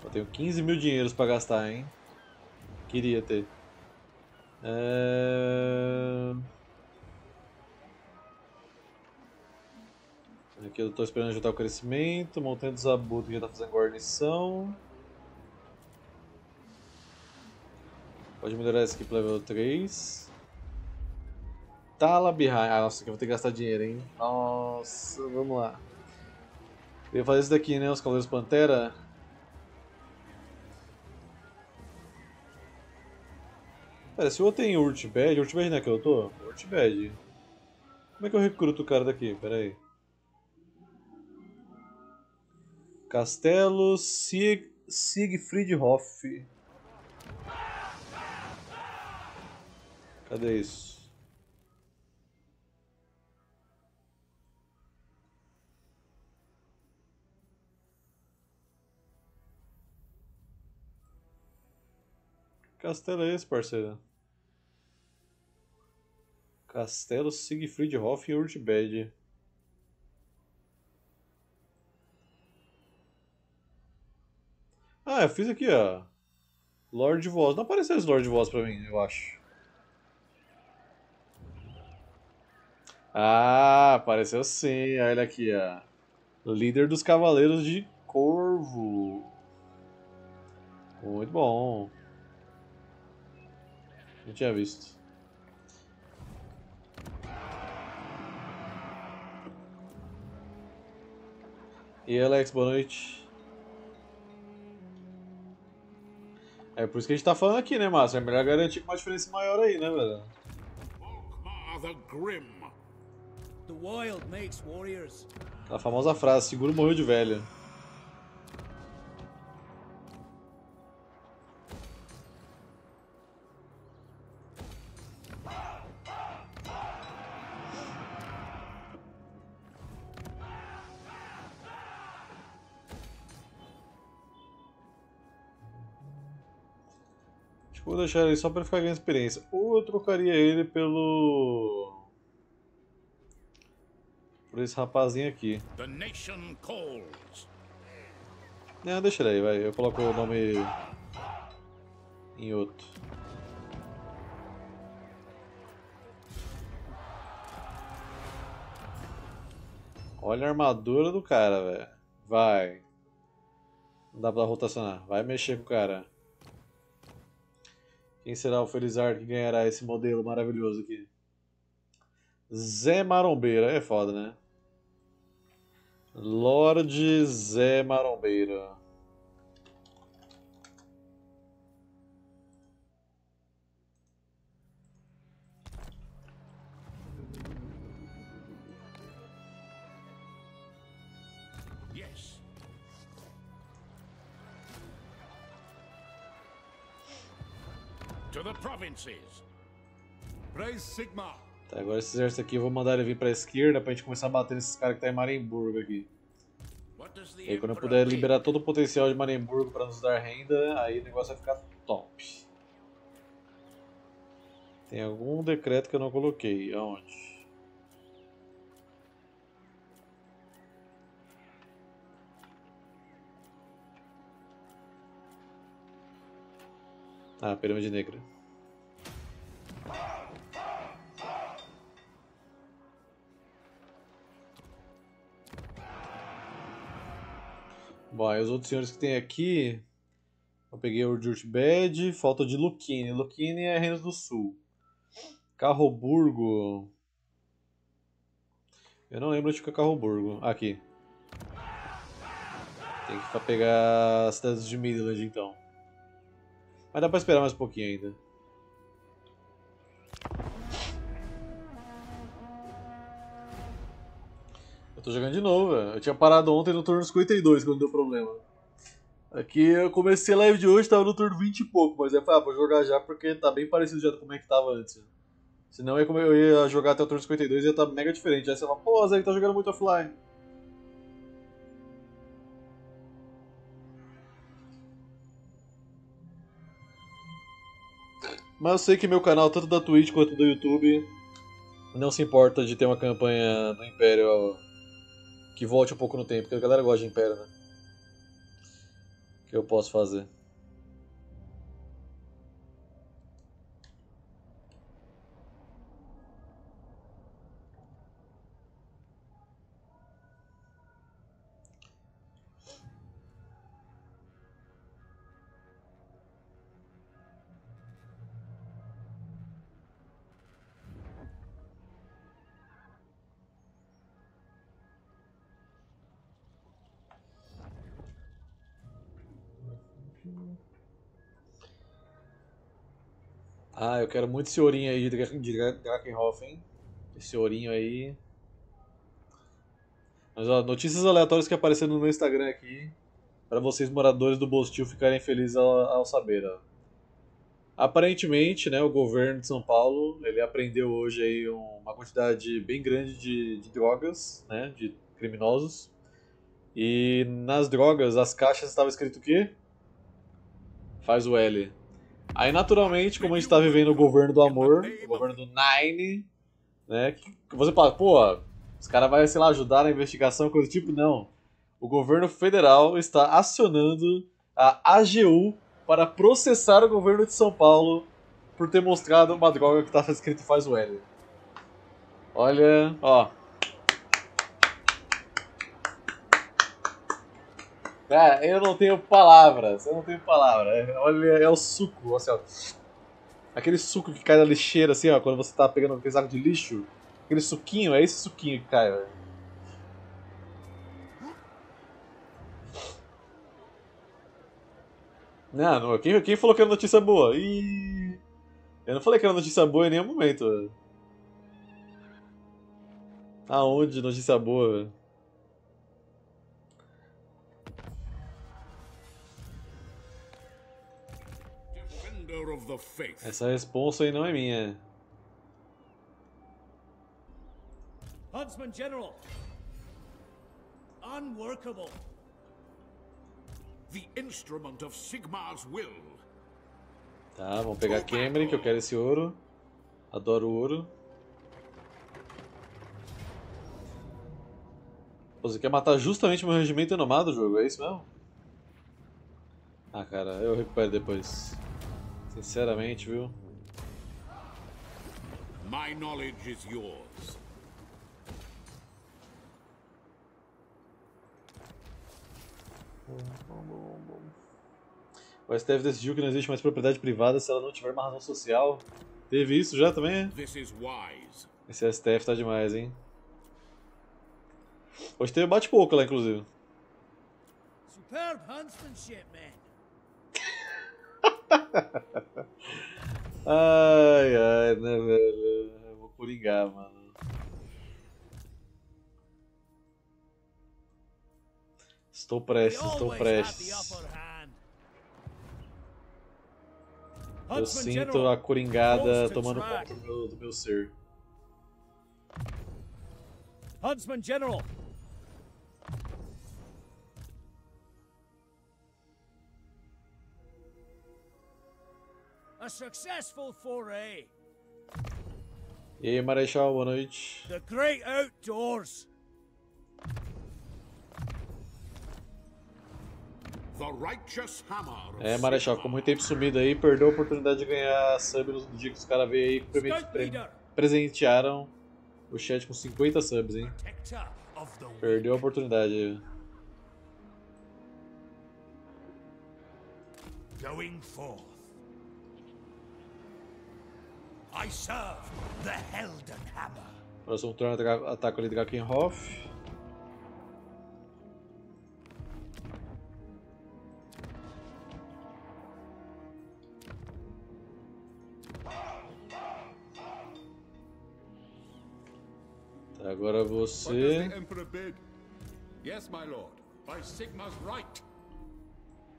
Eu tenho 15 mil dinheiros pra gastar, hein? Queria ter. Aqui eu estou esperando ajudar o crescimento. Montanha dos Abutres que já está fazendo guarnição. Pode melhorar esse aqui para level 3. Talabheim. Ah, nossa, aqui eu vou ter que gastar dinheiro, hein? Nossa, vamos lá. Eu ia fazer isso daqui, né? Os Cavaleiros Pantera. Pera, se eu tenho Urtbad não é que eu tô? Urtbad. Como é que eu recruto o cara daqui? Pera aí. Castelo Siegfriedhof. Cadê isso? Castelo é esse, parceiro? Castelo Siegfriedhof e Urtbad. Ah, eu fiz aqui, ó. Lord Voss. Não apareceu esse Lord Voss pra mim, eu acho. Ah, apareceu sim. Olha ele aqui, ó. Líder dos Cavaleiros de Corvo. Muito bom. Já tinha visto. E Alex, boa noite. É por isso que a gente tá falando aqui, né, Márcio? É melhor garantir com uma diferença maior aí, né, velho? A famosa frase, seguro morreu de velha. Vou deixar ele só pra ficar ganhando experiência. Ou eu trocaria ele pelo... por esse rapazinho aqui. Não, deixa ele aí, vai. Eu coloco o nome em outro. Olha a armadura do cara, velho. Vai. Não dá pra rotacionar. Vai mexer com o cara. Quem será o Felizardo que ganhará esse modelo maravilhoso aqui? Zé Marombeira. É foda, né? Lorde Zé Marombeira. Tá, agora esse exército aqui eu vou mandar ele vir pra esquerda pra gente começar a bater nesses caras que tá em Marimburgo aqui. E aí, quando eu puder liberar todo o potencial de Marimburgo pra nos dar renda, aí o negócio vai ficar top. Tem algum decreto que eu não coloquei, aonde? Ah, Pirâmide Negra. Bom, aí os outros senhores que tem aqui... eu peguei o Dirtbed, falta de Luquine. Luquine é Reinos do Sul. Carroburgo... eu não lembro onde fica Carroburgo. Ah, aqui. Tem que pegar as cidades de Midland, então. Mas dá pra esperar mais um pouquinho ainda. Eu tô jogando de novo, velho. Eu tinha parado ontem no turno 52, quando deu problema. Aqui eu comecei a live de hoje, tava no turno 20 e pouco, mas eu falei, ah, vou jogar já porque tá bem parecido já como é que tava antes. Senão eu ia jogar até o turno 52 e ia estar mega diferente. Aí você fala, pô, Zé, tá jogando muito offline. Mas eu sei que meu canal, tanto da Twitch quanto do YouTube, não se importa de ter uma campanha do Império que volte um pouco no tempo, porque a galera gosta de Império, né? O que eu posso fazer? Ah, eu quero muito esse ourinho aí de Drakenhoff, hein? Esse ourinho aí. Mas ó, notícias aleatórias que apareceram no meu Instagram aqui, pra vocês moradores do Bostil ficarem felizes ao saber, ó. Aparentemente, né, o governo de São Paulo, ele apreendeu hoje aí uma quantidade bem grande de drogas, né, de criminosos. E nas drogas, as caixas estavam escrito o quê? Faz o L. Aí, naturalmente, como a gente tá vivendo o governo do amor, o governo do Nine, né, que você fala, pô, os caras vão, sei lá, ajudar na investigação, coisa do tipo, não. O governo federal está acionando a AGU para processar o governo de São Paulo por ter mostrado uma droga que tá escrito faz o L. Olha, ó. Ah, eu não tenho palavras, olha, é o suco, assim, ó. Aquele suco que cai da lixeira, assim, ó, quando você tá pegando aquele saco de lixo. Aquele suquinho, é esse suquinho que cai, ó. Não, quem falou que era notícia boa? Ih, eu não falei que era notícia boa em nenhum momento, velho. Aonde notícia boa, velho? Essa resposta aí não é minha. Huntsman General, unworkable. The instrument of Sigmar's will. Tá, vamos pegar a Cameron, que eu quero esse ouro. Adoro ouro. Você quer matar justamente meu regimento renomado, jogo? É isso mesmo? Ah, cara, eu recupero depois. Sinceramente, viu? My knowledge is yours. O STF decidiu que não existe mais propriedade privada se ela não tiver uma razão social. Teve isso já também? Esse STF tá demais, hein? Hoje teve bate-pouco lá, inclusive. Superb huntsmanship, man. Ai, ai, né, velho? Eu vou coringar, mano. Estou prestes, estou prestes. Eu sinto a coringada tomando conta do meu ser. Huntsman General. A successful foray. E aí, Marechal, boa noite. The great outdoors. É, Marechal, ficou muito tempo sumido aí, perdeu a oportunidade de ganhar sub no dia que os caras veio aí, presentearam o chat com 50 subs, hein? Perdeu a oportunidade aí. Going forth. I serve the Elden Hammer. Próximo turno, ataque ali do Drakenhoff. Agora você.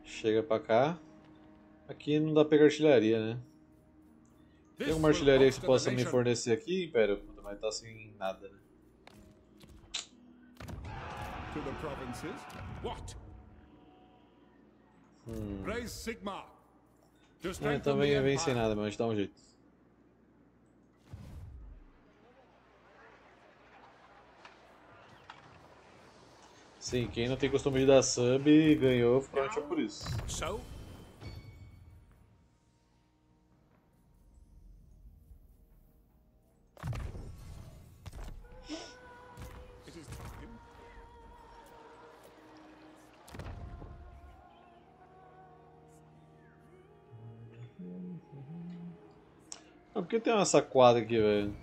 Chega pra cá. Aqui não dá pra pegar artilharia, né? Tem alguma artilharia que você possa me fornecer aqui, Império? Mas tá sem nada, né? Então vem sem nada, mas a gente dá um jeito. Sim, quem não tem costume de dar sub ganhou, provavelmente é por isso. Ah, por que tem essa quadra aqui, velho?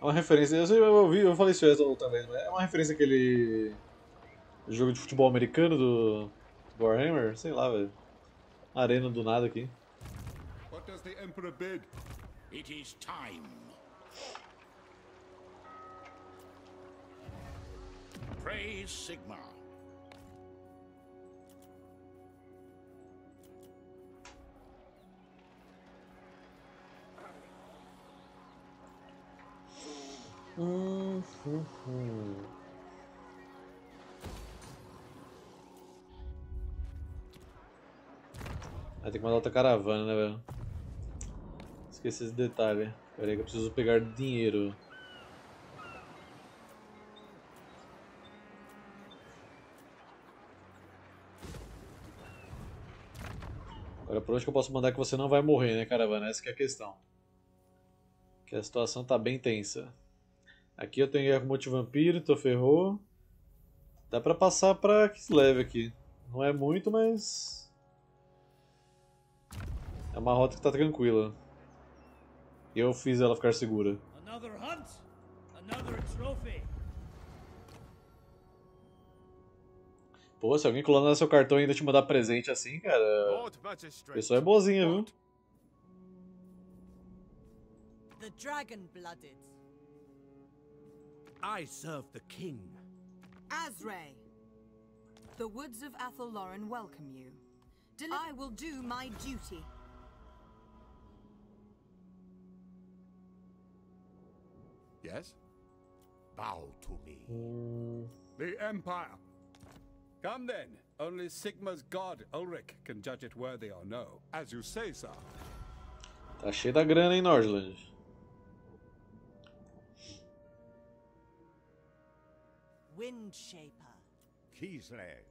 É uma referência, eu sei, eu falei isso essa outra vez, mas é uma referência àquele jogo de futebol americano do Warhammer, sei lá, velho. Arena do nada aqui. What does the Emperor bid? It is time. Praise Sigma. Vai ter que mandar outra caravana, né, velho? Esqueci esse detalhe. Pera aí que eu preciso pegar dinheiro. Agora, por onde que eu posso mandar que você não vai morrer, né, caravana? Essa que é a questão. Que a situação tá bem tensa. Aqui eu tenho guerra com um monte de vampiro, tô ferrou. Dá pra passar pra Kislev aqui. Não é muito, mas... É uma rota que tá tranquila. Eu fiz ela ficar segura. Another hunt, another trophy. Pô, se alguém clonar seu cartão e ainda te mandar presente assim, cara... A pessoa é boazinha, viu? The Dragon-blooded. I serve the king. Azrae, the woods of Athaloran welcome you. I will do my duty. Yes? Bow to me. The Empire. Come then. Only Sigma's god Ulrich can judge it worthy or no. As you say, sir. Tá cheio da grana em Nordland. Windshaper. Kislev.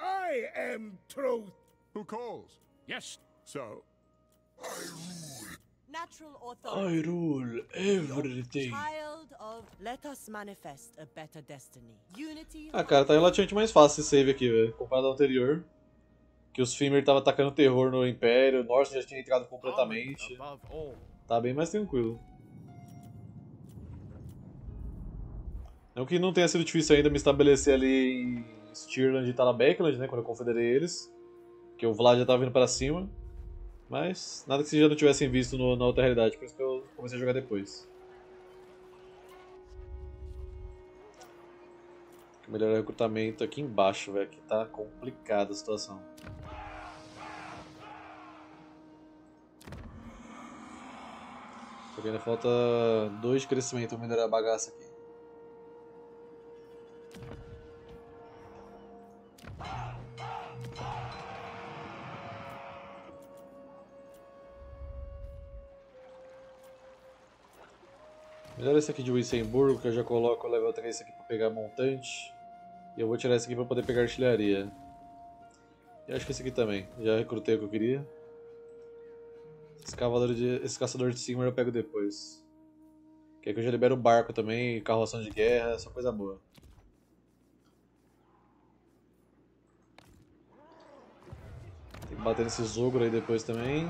I am truth. Who calls? Yes. So. I rule. Natural authority. I rule everything. Let us manifest a better destiny. Unity. Ah, cara, tá relativamente mais fácil esse save aqui, velho, comparado ao anterior. Que os Fimir tava atacando terror no Império, o Norse já tinha entrado completamente. Tá bem mais tranquilo. Não que não tenha sido difícil ainda me estabelecer ali em Stirland e Talabheim, né, quando eu confederei eles. Que o Vlad já tava vindo pra cima. Mas nada que vocês já não tivessem visto na outra realidade, por isso que eu comecei a jogar depois. Melhor recrutamento aqui embaixo, velho, que tá complicada a situação. Só que ainda falta 2 de crescimento pra melhorar a bagaça aqui. Melhor esse aqui de Wissemburgo, que eu já coloco o level 3 aqui pra pegar montante. E eu vou tirar esse aqui pra poder pegar artilharia. E acho que esse aqui também. Já recrutei o que eu queria. Esse caçador de Sigmar eu pego depois. Que aqui eu já libero o barco também, carroção de guerra, só coisa boa. Tem que bater nesses ogros aí depois também.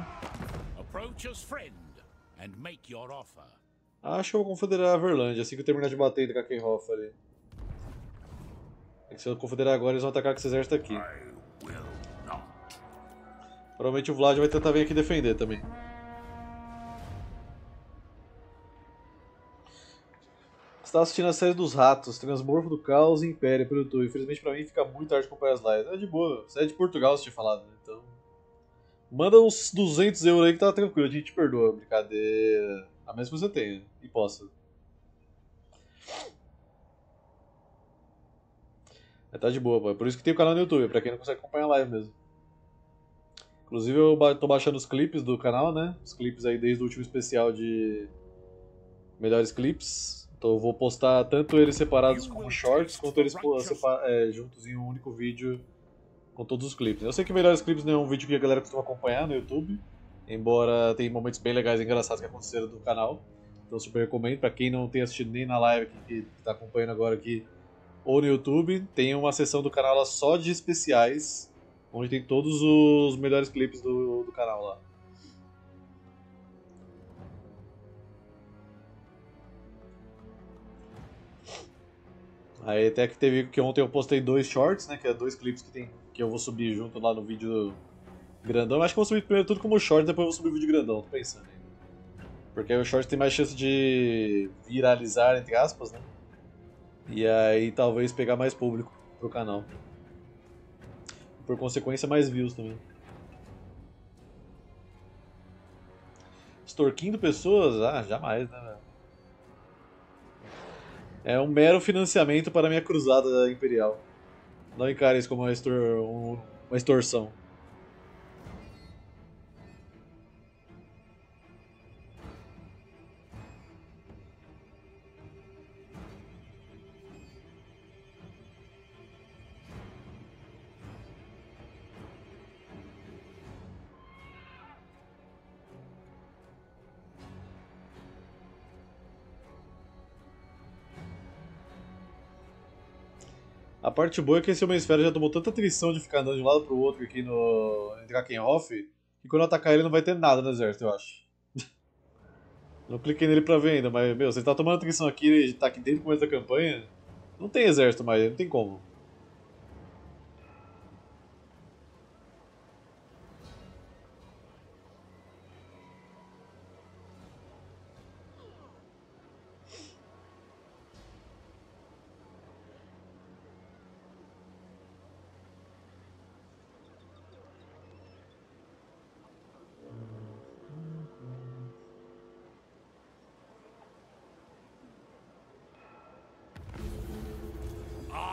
Acho que eu vou confederar a Averland assim que eu terminar de bater do Drakenhoff ali. É que se eu confederar agora, eles vão atacar com esse exército aqui. Provavelmente o Vlad vai tentar vir aqui defender também. Estava assistindo a série dos ratos, Transmorfo do Caos e Império pelo YouTube. Infelizmente pra mim fica muito tarde acompanhar as lives. É de boa, você é de Portugal, se tinha falado, né? Então... Manda uns 200 euros aí que tá tranquilo, a gente te perdoa, brincadeira. A menos que você tenha, e possa. É, tá de boa, pô. Por isso que tem o canal no YouTube, pra quem não consegue acompanhar a live mesmo. Inclusive eu tô baixando os clipes do canal, né? Os clipes aí desde o último especial de melhores clipes. Então eu vou postar tanto eles separados como shorts, quanto eles juntos em um único vídeo com todos os clipes. Eu sei que melhores clipes não é um vídeo que a galera costuma acompanhar no YouTube. Embora tem momentos bem legais e engraçados que aconteceram do canal. Então super recomendo. Pra quem não tem assistido nem na live que tá acompanhando agora aqui ou no YouTube, tem uma seção do canal lá só de especiais, onde tem todos os melhores clipes do canal lá. Aí até que teve que ontem eu postei 2 shorts, né? Que é 2 clipes que eu vou subir junto lá no vídeo grandão. Eu acho que eu vou subir primeiro tudo como short, depois eu vou subir o vídeo grandão, tô pensando ainda. Porque aí o short tem mais chance de viralizar, entre aspas, né? E aí talvez pegar mais público pro canal. Por consequência, mais views também. Extorquindo pessoas? Ah, jamais, né, velho? É um mero financiamento para a minha cruzada imperial. Não encare isso como uma extorsão. A parte boa é que esse Homem-Esfera já tomou tanta atrição de ficar andando de um lado pro outro aqui no Drakenhoff, que quando eu atacar ele não vai ter nada no exército, eu acho. Não cliquei nele pra ver ainda, mas, meu, você tá tomando atenção aqui, ele tá aqui desde o começo da campanha. Não tem exército mais, não tem como.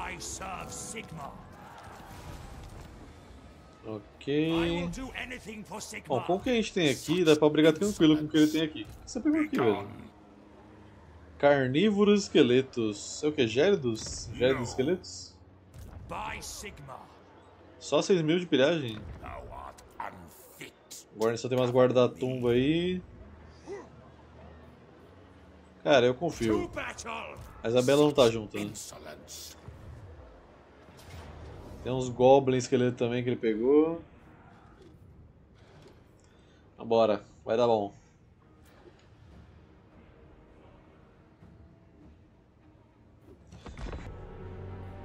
I serve Sigma. Ok. Bom, com o que a gente tem aqui, dá pra brigar tranquilo com o que ele tem aqui. O que você pegou aqui, velho? Carnívoros esqueletos. É o que? Gélidos? Gélidos esqueletos? Só 6 mil de pilhagem? Agora só tem umas guarda-tumba aí. Cara, eu confio. A Isabela não tá junto, né? Tem uns goblins esqueleto também que ele pegou. Vambora, vai dar bom.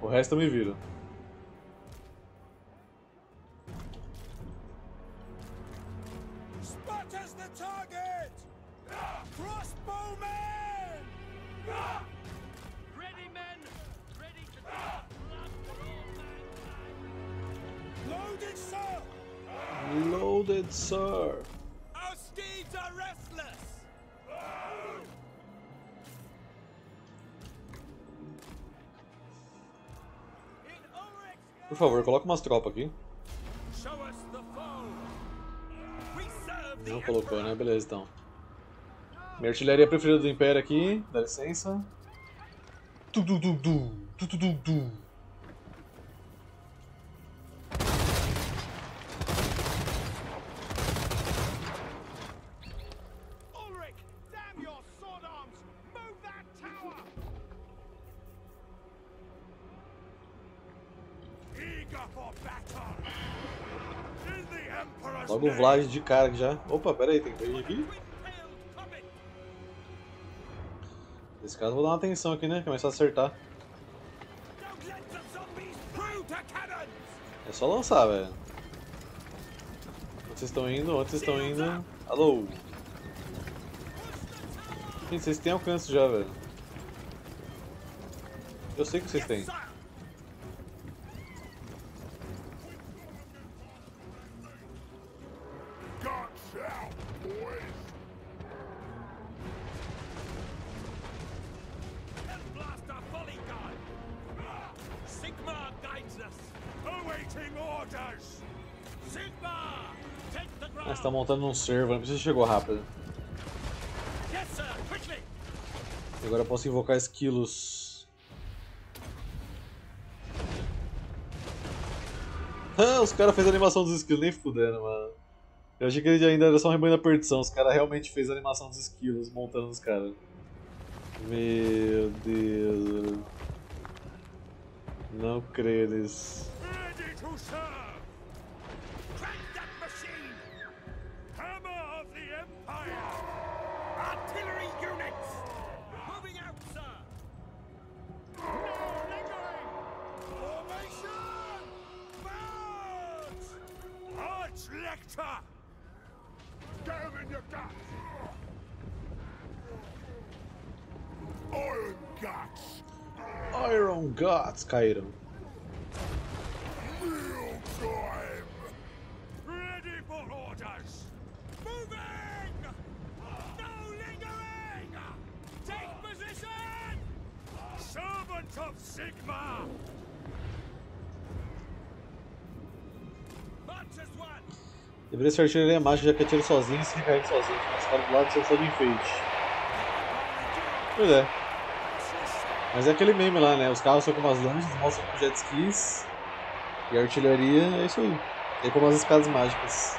O resto eu me viro. Loaded, sir. Our steeds are restless. Por favor, coloca umas tropas aqui. Não colocou, né? Beleza, então. Minha artilharia preferida do Império aqui. Dá licença. Logo o Vlad de cara que já. Opa, pera aí, tem que ir aqui. Nesse caso eu vou dar uma atenção aqui, né? Começar a acertar. É só lançar, velho. Onde vocês estão indo? Onde vocês estão indo? Alô? Gente, vocês têm alcance já, velho. Eu sei que vocês têm. Ah, você tá montando um servo, não precisa chegar rápido. E agora eu posso invocar esquilos. Ah, os caras fez a animação dos esquilos, nem fudendo, mano. Eu achei que ele ainda era só um rebanho da perdição, os caras realmente fez a animação dos esquilos, montando os caras. Meu Deus. Não creio nisso. Iron Gods caíram. Deveria ser artilharia mágica, já que atira sozinho e se recarrega sozinho. Mas para do lado, você só de enfeite. Pois é. Mas é aquele meme lá, né? Os carros são como as lanchas, mostram com jet skis. E a artilharia é isso aí. É como as espadas mágicas.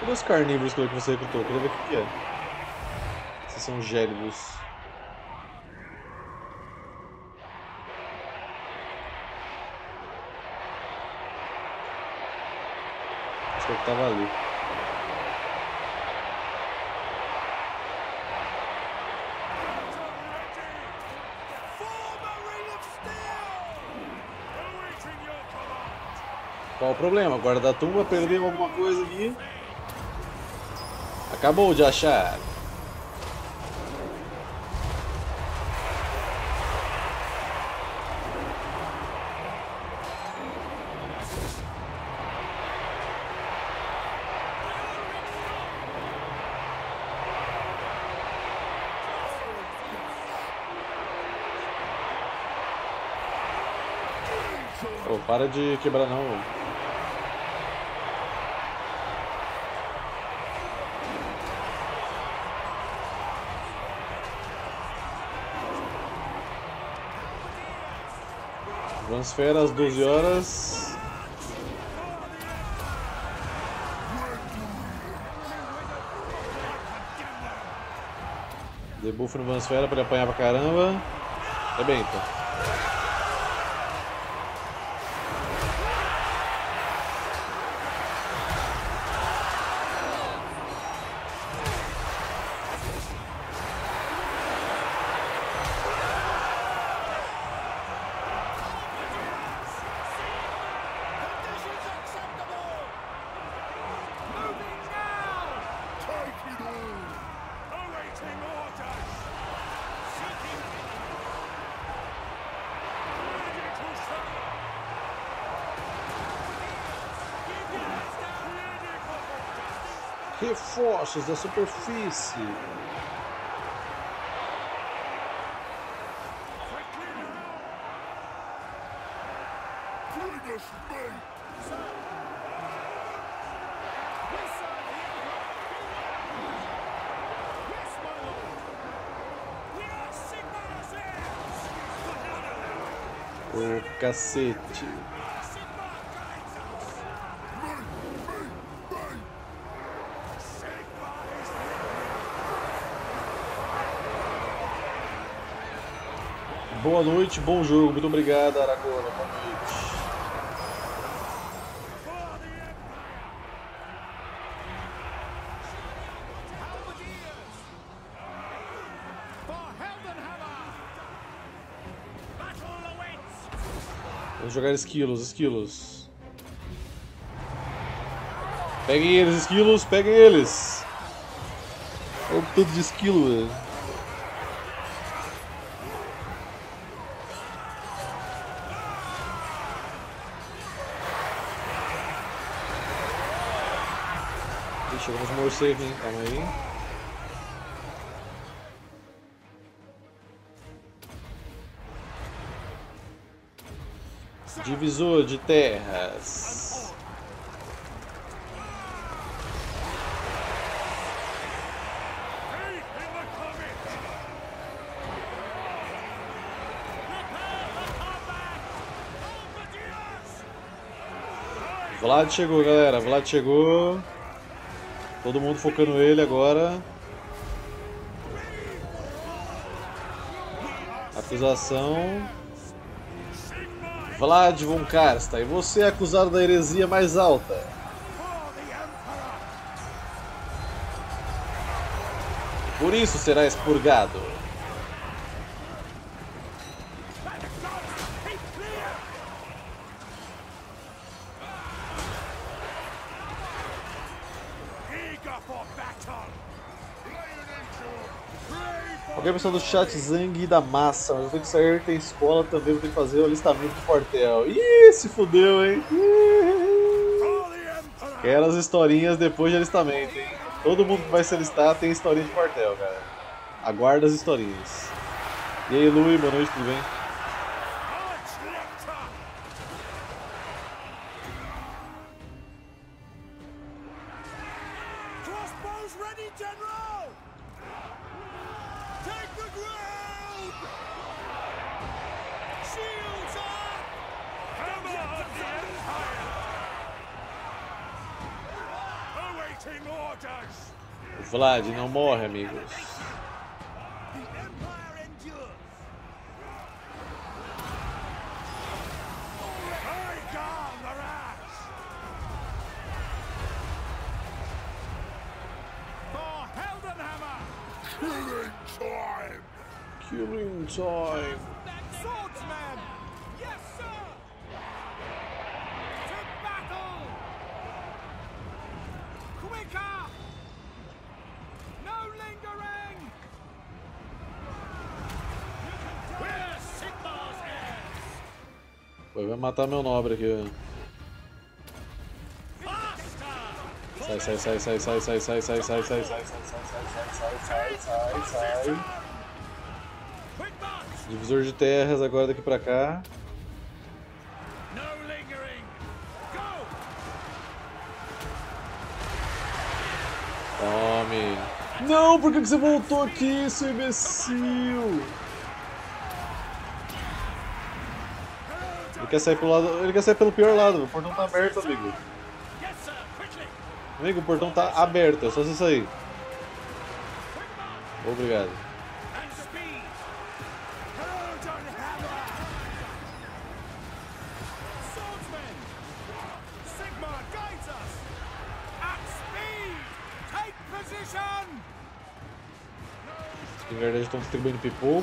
Cadê os carnívoros que você recrutou? Queria ver o que é. Esses são gélidos. tava ali. Qual o problema? Guarda-tumba perdeu alguma coisa aqui. Acabou de achar. Oh, para de quebrar não. Transfere às 12 horas. Debuff no Vansfera para ele apanhar pra caramba. É bem, então. Reforços da superfície. O cacete. Boa noite, bom jogo, muito obrigado, Aragona, boa noite. Vou jogar esquilos. Peguem eles, esquilos, peguem eles. Olha o tanto de esquilo, velho. Vamos morcer aqui, calma aí. Divisor de terras. Vlad chegou, galera. Vlad chegou. Todo mundo focando ele agora. Acusação. Vlad von Karstein, você é acusado da heresia mais alta. Por isso será expurgado. Alguém pessoal do chat, Zang da massa, mas eu tenho que sair, tem escola também, vou ter que fazer o alistamento do quartel. Ih, se fudeu, hein? Quero as historinhas depois de alistamento, hein? Todo mundo que vai se alistar tem historinha de quartel, cara. Aguarda as historinhas. E aí, Lui, boa noite, tudo bem? Vlad, não morre, amigos. Killing time! Swordsman! Yes, sir! To battle! Quicker! No lingering! We're Sigma's heads! Vai matar meu nobre aqui. Sai, sai, sai, sai, sai, sai, sai, sai, sai, sai, sai, sai, sai, sai, sai. Divisor de terras agora daqui pra cá. Tome. Não, por que você voltou aqui, seu imbecil? Ele quer sair pelo lado. Ele quer sair pelo pior lado, o portão tá aberto, amigo. Amigo, o portão tá aberto, é só você sair. Obrigado. Na verdade estão distribuindo pipoco.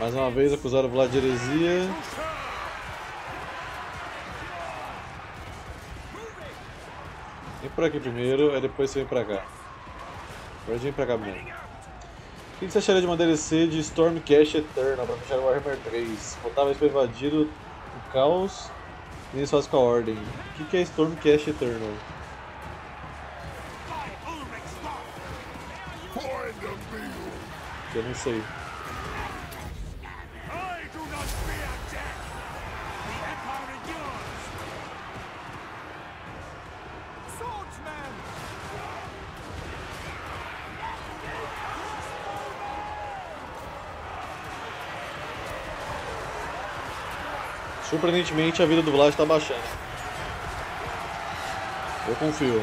Mais uma vez acusaram o Vlad de heresia. Vem por aqui primeiro, aí depois você vem pra cá. Agora vem pra cá mesmo. O que você acharia de uma DLC de Stormcast Eternal pra fechar o Warhammer 3? Faltava isso pra invadir o caos e eles fazem com a ordem. O que é Stormcast Eternal? Eu não sei. Surpreendentemente, a vida do Vlad está baixando. Eu confio.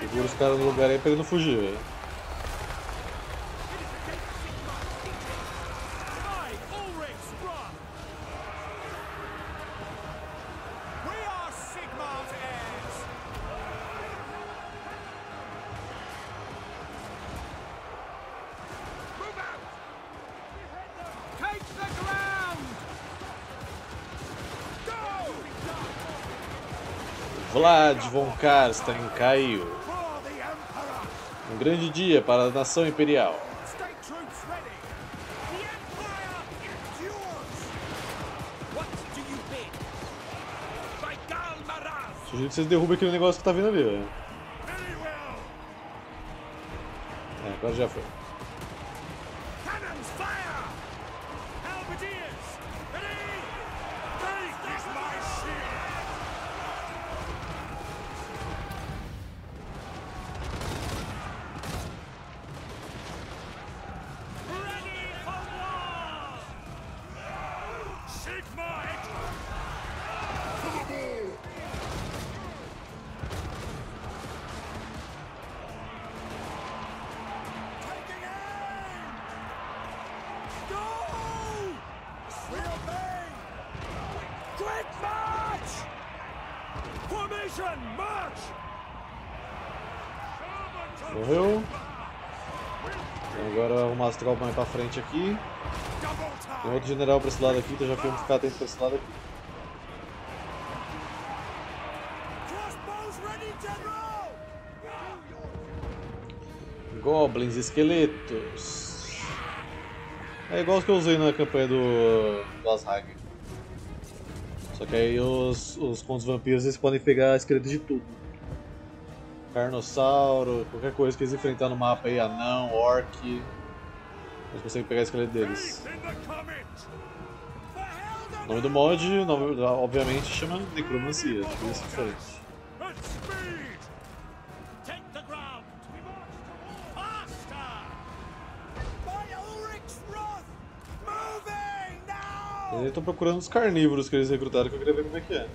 Segura os caras no lugar aí pra ele não fugir, velho. Vlad von Karsten caiu. Um grande dia para a nação imperial. Sugiro que vocês derrubem aquele negócio que tá vindo ali, velho. É, agora já foi. Morreu. Agora arrumar as tropas mais pra frente aqui. Tem outro general pra esse lado aqui, então já vamos ficar atento pra esse lado aqui. Goblins, esqueletos. É igual os que eu usei na campanha do Ashag. Só que aí os contos vampiros eles podem pegar esqueletos de tudo. Carnossauro, qualquer coisa que eles enfrentar no mapa aí, anão, orc. Eles conseguem pegar a esqueleto deles. O nome do mod, obviamente, chama Necromancia, coisas diferentes. Eu tô procurando os carnívoros que eles recrutaram, que eu queria ver como é que é.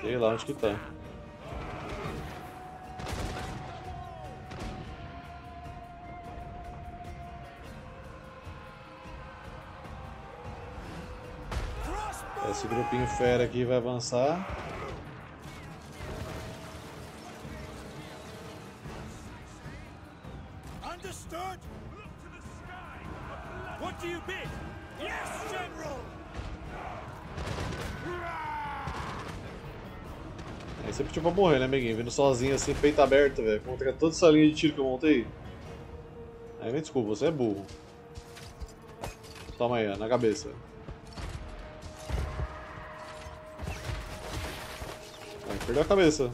Sei lá onde que tá. Esse grupinho fera aqui vai avançar. Understood? Look to the sky. What do you bid? Yes, General. Aí você pediu pra morrer, né, amiguinho? Vindo sozinho assim, peito aberto, velho. Contra toda essa linha de tiro que eu montei. Aí me desculpa, você é burro. Toma aí, ó, na cabeça. Aí, perdeu a cabeça.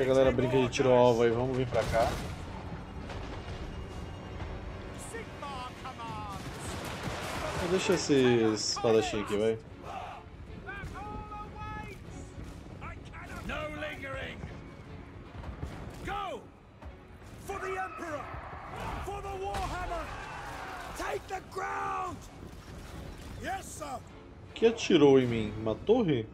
A galera brinca de tiro alvo aí, vamos vir pra cá. Deixa esse espadachim aqui, vai. Que atirou em mim? Uma torre?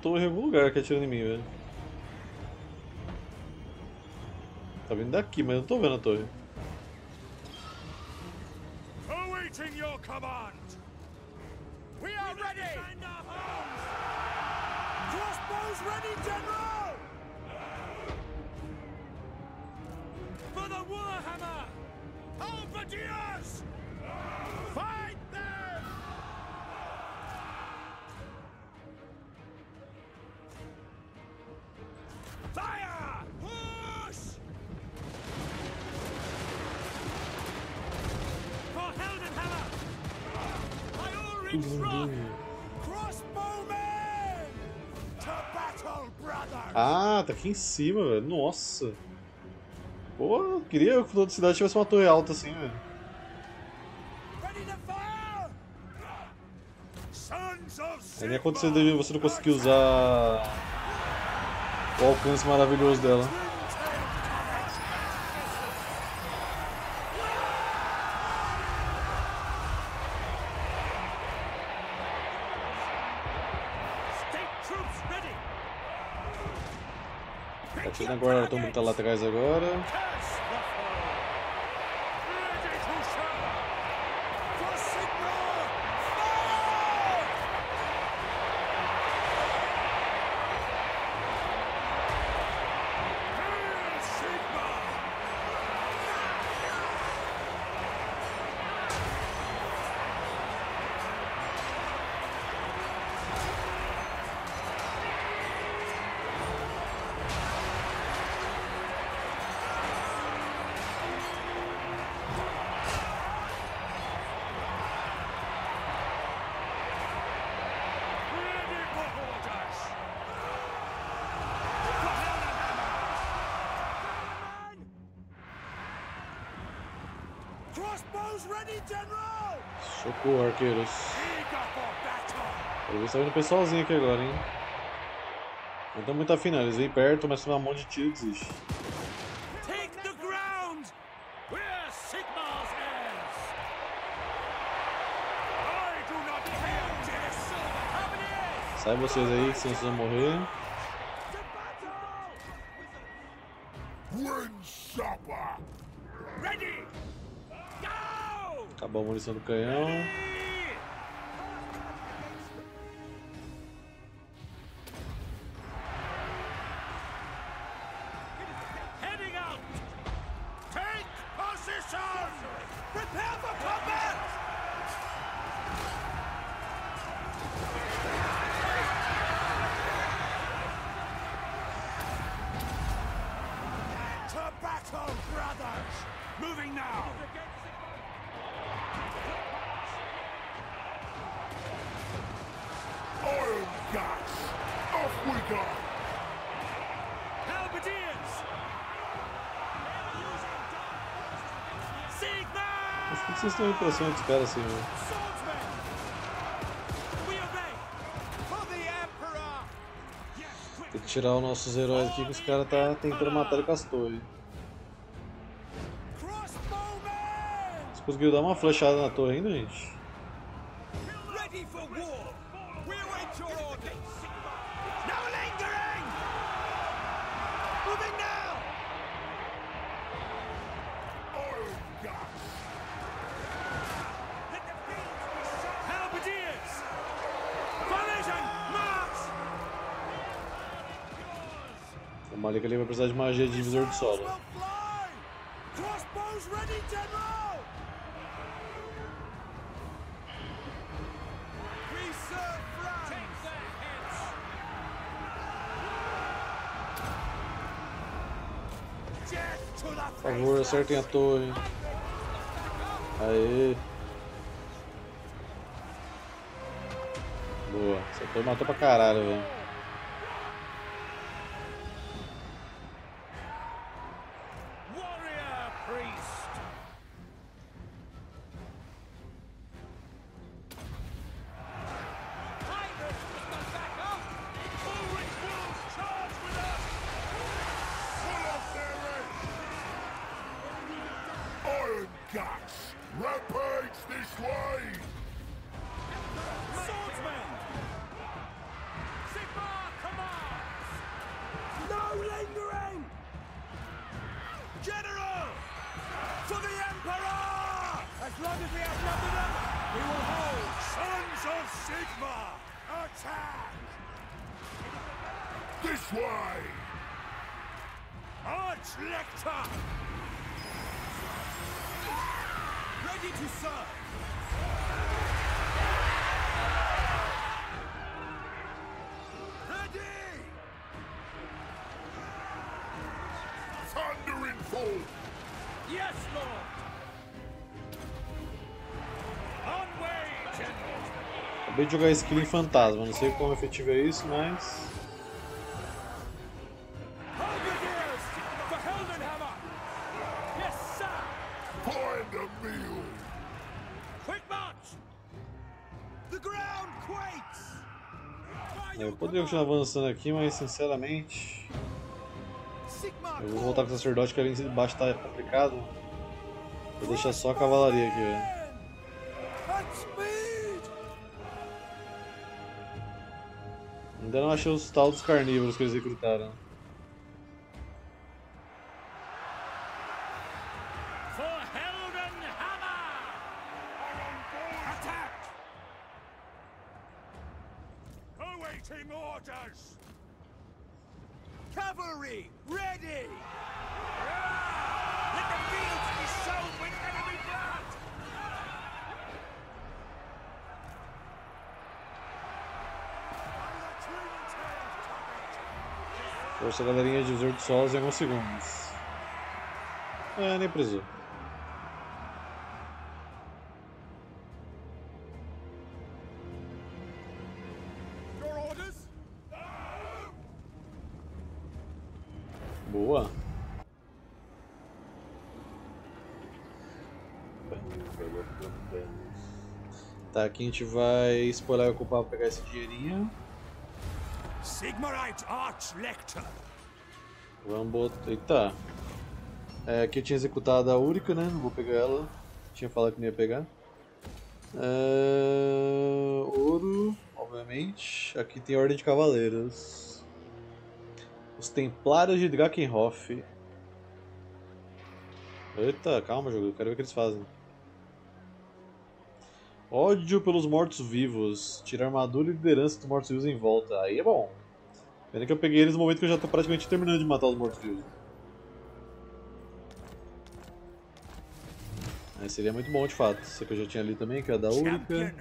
Torre em algum lugar que atira em mim, velho. Tá vindo daqui, mas eu não tô vendo a torre. Ah, tá aqui em cima, velho. Nossa. Pô, eu queria que toda cidade tivesse uma torre alta assim, velho. Aí nem aconteceu de você não conseguir usar o alcance maravilhoso dela. Agora todo mundo tá lá atrás agora. Socorro, arqueiros. Eu vou sair no pessoalzinho aqui agora, hein. Não estão muito afinados, eles vêm perto, começam a dar um monte de tiro e desiste. Sai vocês aí, que senão vocês vão morrer. Acabou a munição do canhão. Moving now. Oil guts. Off we go. Halberdiers. Sigma. Mas por que vocês estão impressionando os caras assim, velho? Tem que tirar os nossos heróis aqui que os caras tá tentando matar o castor. Você conseguiu dar uma flechada na torre ainda, gente? Malik ali vai precisar de magia de divisor de solo. Por favor, acertem a torre. Aê. Boa, essa torre matou pra caralho, velho. Acabei de jogar skill em fantasma, não sei como efetivo é isso, mas... Eu poderia continuar avançando aqui, mas sinceramente... Eu vou voltar com o sacerdote, que ali de baixo tá complicado. Vou deixar só a cavalaria aqui, velho. Ainda não achei os tal dos carnívoros que eles recrutaram. Força, galerinha, de 18 solos em alguns segundos. É, nem precisou. Boa. Tá, aqui a gente vai explorar e ocupar pra pegar esse dinheirinho. Sigmarite Archlector. Vamos botar. Eita! É, aqui eu tinha executado a Úrica, né? Não vou pegar ela. Tinha falado que não ia pegar. Ouro, obviamente. Aqui tem a Ordem de Cavaleiros. Os Templários de Drakenhoff. Eita, calma, jogo. Eu quero ver o que eles fazem. Ódio pelos mortos-vivos. Tirar armadura e liderança dos mortos-vivos em volta. Aí é bom. Pena que eu peguei eles no momento que eu já estou praticamente terminando de matar os mortos-vivos. Aí seria muito bom de fato. Essa que eu já tinha ali também, que é a da Úrica.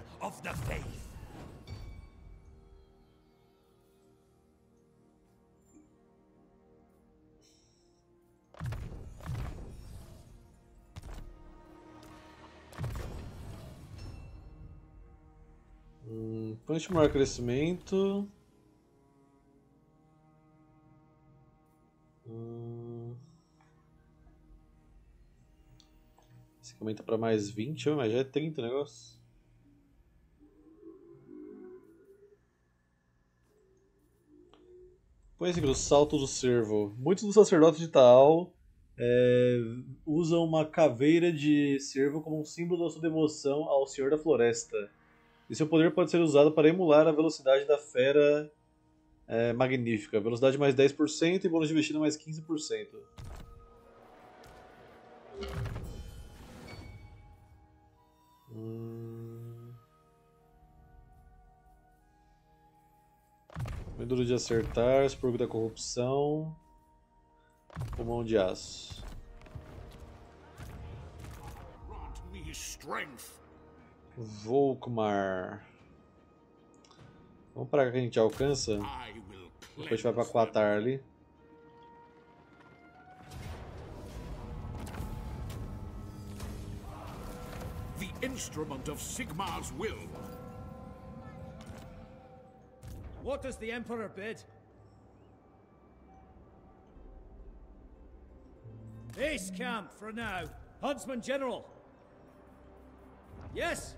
Punch maior crescimento. Esse aqui aumenta para mais 20, mas já é 30 o negócio. Põe esse aqui do salto do cervo. Muitos dos sacerdotes de Taal usam uma caveira de cervo como um símbolo da sua devoção ao Senhor da Floresta. E seu poder pode ser usado para emular a velocidade da fera magnífica. Velocidade mais 10% e bônus de investida mais 15%. Medula de acertar, expurgo da corrupção, pulmão de aço. Volkmar. Vamos para cá que a gente alcança. Depois a gente vai para Quatar ali. The instrument of Sigmar's will. What does the Emperor bid? Base camp for now. Huntsman General. Yes.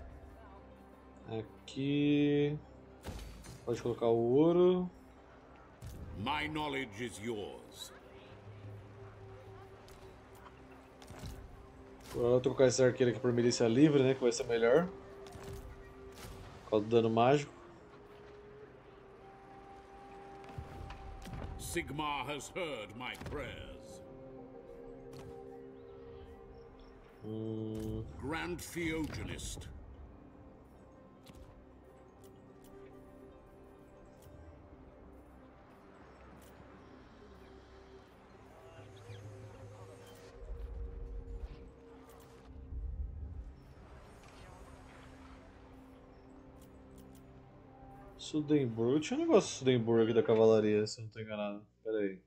Aqui pode colocar o ouro. My knowledge is yours. Agora eu vou trocar esse arqueiro aqui por milícia livre, né? Que vai ser melhor. Por causa do dano mágico. Sigmar has heard my prayers. Grand Theogenist. Sudenburg, eu tinha um negócio de Sudenburg aqui da cavalaria, se eu não estou enganado. Pera aí.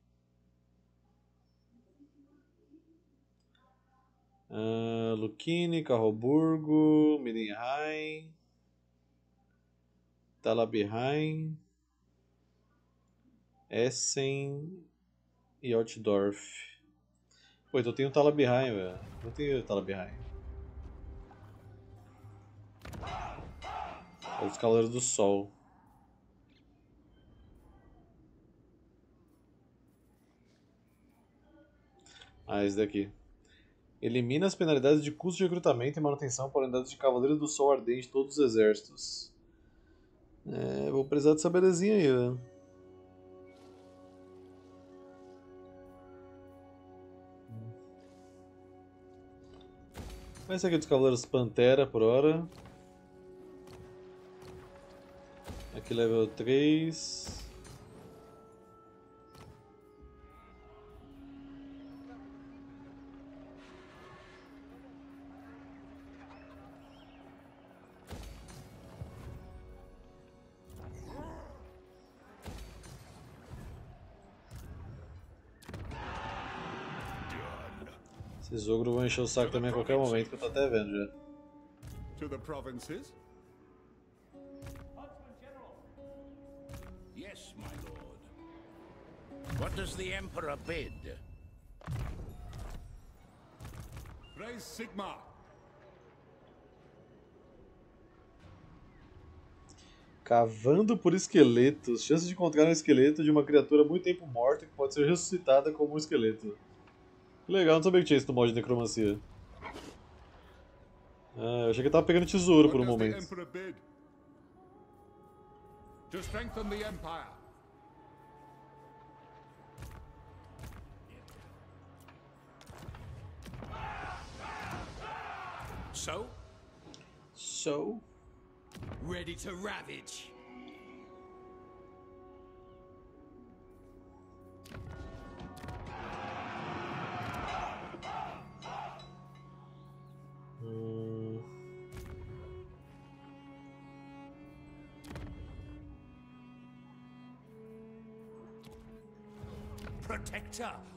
Luquini, Carroburgo, Mirinheim, Talabheim, Essen e Altdorf. Pô, então eu tenho Talabheim, velho. Eu tenho Talabheim. É os Cavaleiros do Sol. Ah, esse daqui. Elimina as penalidades de custo de recrutamento e manutenção para unidades de Cavaleiros do Sol Ardente de todos os exércitos. É, vou precisar dessa belezinha aí, velho. Mas esse aqui é dos Cavaleiros Pantera por hora. Aqui level 3. Esses ogros vão encher o saco também a qualquer momento, que eu tô até vendo já. To the provinces? Huntsman General. Yes, my lord. What does the Emperor bid? Praise Sigma. Cavando por esqueletos. Chances de encontrar um esqueleto de uma criatura há muito tempo morta que pode ser ressuscitada como um esqueleto. Legal, não sabia que tinha isso no mod de necromancia. Ah, eu achei que eu tava pegando tesouro por um momento. So? Ready to ravage.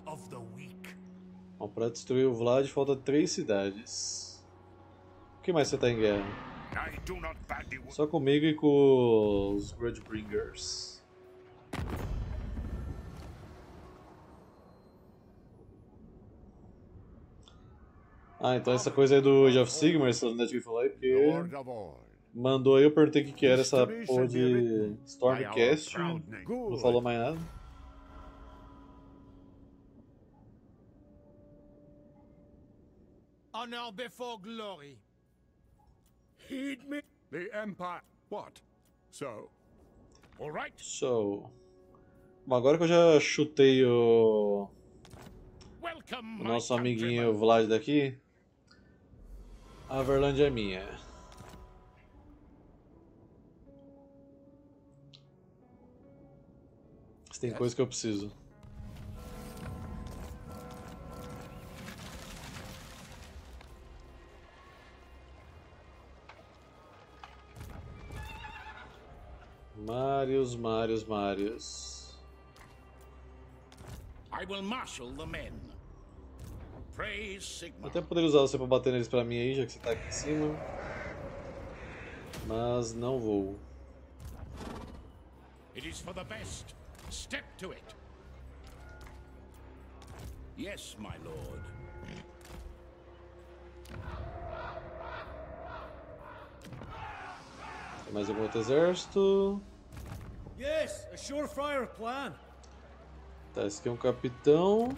Of the weak. Bom, para destruir o Vlad falta 3 cidades. O que mais você tá em guerra? Só comigo e com os Grudgebringers. Ah, então essa coisa aí do Age of Sigmar, essa unidade que eu falei, porque mandou aí, eu perguntei o que era essa porra de Stormcast, não falou mais nada. Honor before glory. Heed me. The Empire. What? So. All right. So. Bom, agora que eu já chutei o nosso amiguinho Vlad daqui, a Averland é minha. Se tem coisa que eu preciso. Marius. Até poderia usar você para bater neles para mim aí, já que você tá aqui em cima. Mas não vou. It is for the best. Step to it. Yes, my lord. Tem mais algum outro exército? Yes, a surefire plan. Tá, esse aqui é um capitão,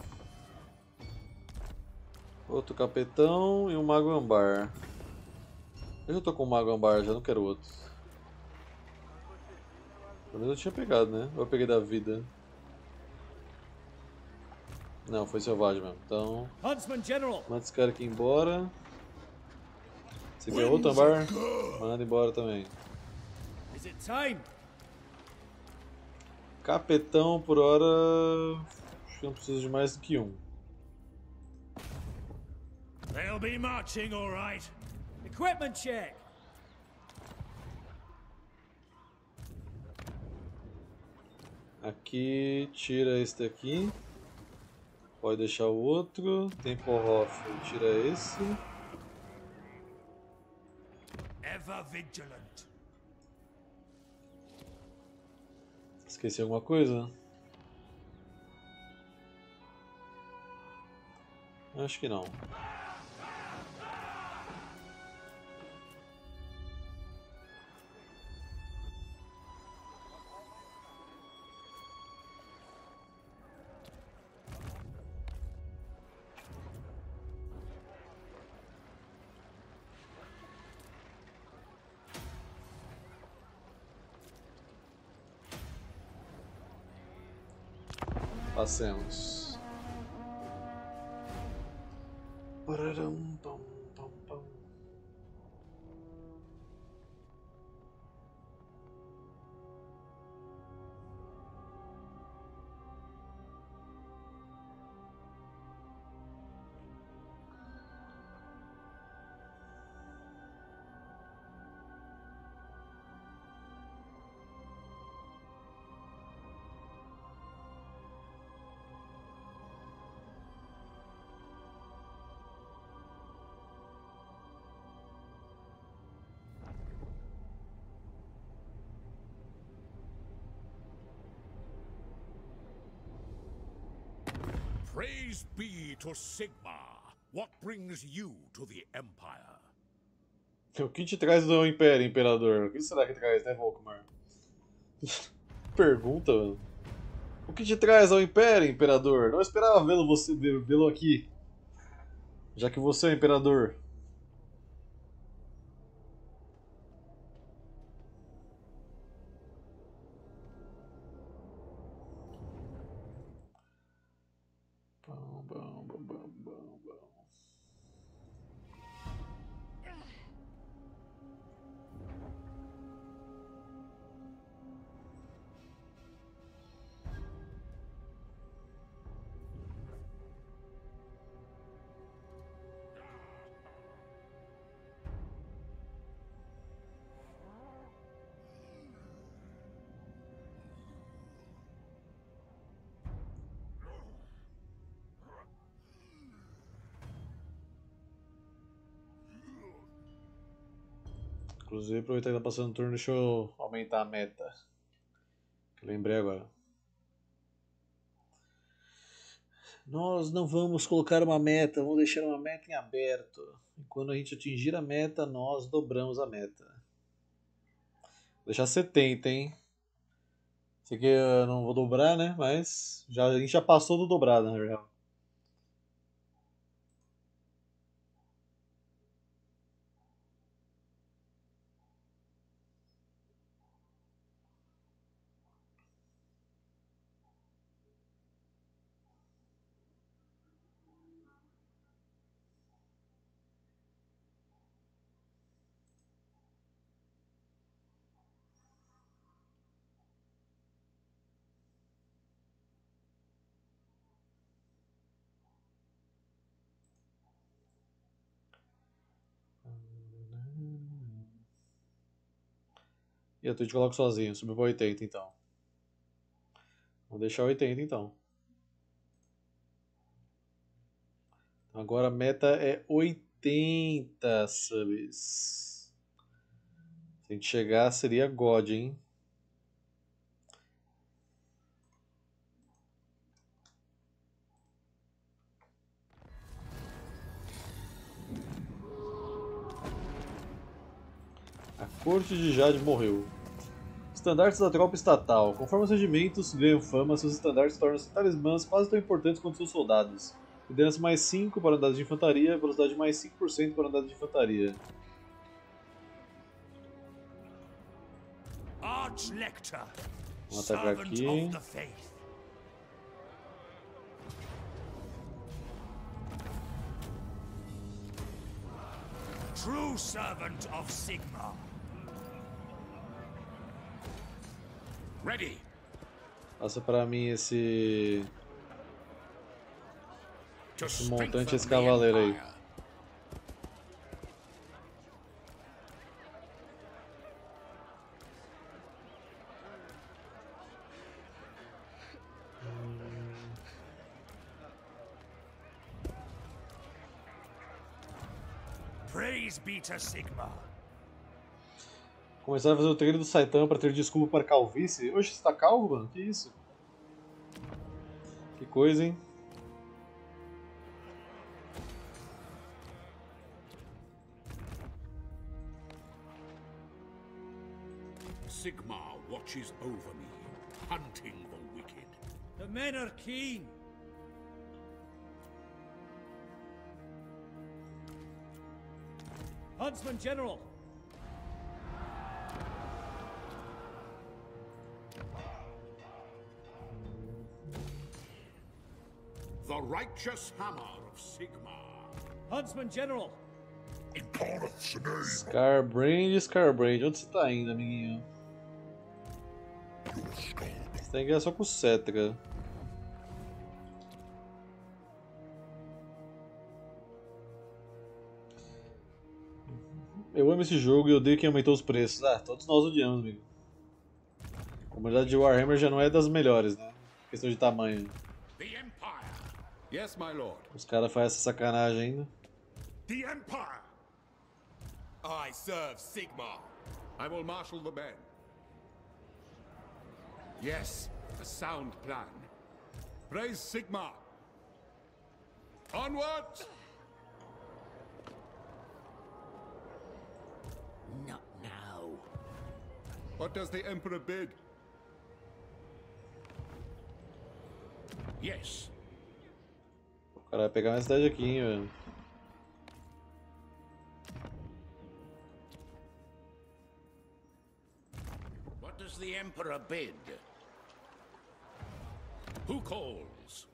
outro capitão e um mago ambar. Eu já tô com um mago ambar, já não quero outro. Pelo menos eu tinha pegado, né? Ou eu peguei da vida? Não, foi selvagem mesmo. Então, manda esse cara aqui embora. Esse aqui é outro ambar? Manda embora também. Capetão, por hora, acho que não preciso de mais do que um. They'll be marching, all right. Equipment check. Aqui, tira este aqui. Pode deixar o outro. Tempelhof, tira esse. Ever vigilant. Esqueci alguma coisa? Acho que não. Passemos. Praise be to Sigma. What brings you to the Empire? O que te traz do Império, Imperador? O que será que traz, né, Volkmar? Pergunta, mano. O que te traz ao Império, Imperador? Não esperava vê-lo aqui. Já que você é o Imperador. Inclusive, aproveitar que tá passando o turno, deixa eu aumentar a meta. Que eu lembrei agora. Nós não vamos colocar uma meta, vamos deixar uma meta em aberto. E quando a gente atingir a meta, nós dobramos a meta. Vou deixar 70, hein? Esse aqui eu não vou dobrar, né? Mas já, a gente já passou do dobrado, na real. E a Twitch coloca sozinho, subiu para 80 então. Vou deixar 80 então. Agora a meta é 80 subs. Se a gente chegar seria God, hein? Corte de Jade morreu. Estandartes da tropa estatal. Conforme os regimentos ganham fama, seus estandartes tornam-se talismãs quase tão importantes quanto seus soldados. Liderança mais 5 para unidades de infantaria, velocidade mais 5% para unidades de infantaria. Vamos atacar aqui. True servant of Sigma. Ready. Passa pra mim esse montante, esse cavaleiro aí. Praise be to Sigma. Começaram a fazer o treino do Saitama para ter desculpa para calvície. Oxe, você tá calvo, mano? Que isso? Que coisa, hein? Sigma watches over me, hunting the wicked. The men are keen. Huntsman General. The righteous hammer of Sigma. Huntsman General. Scarbrand, Scarbrand, onde você tá indo, amiguinho? Você tem que ir só com o Cetra. Eu amo esse jogo e odeio quem aumentou os preços. Ah, todos nós odiamos, amigo. A comunidade de Warhammer já não é das melhores, né? Questão de tamanho. Yes, my lord. Os caras fazem essa sacanagem ainda. The Empire. I serve Sigma. I will marshal the men. Yes, a sound plan. Praise Sigma. Onward. Not now. What does the Emperor bid? Yes. O cara vai pegar minha cidade aqui, hein, velho. What does the Emperor bid? Who calls?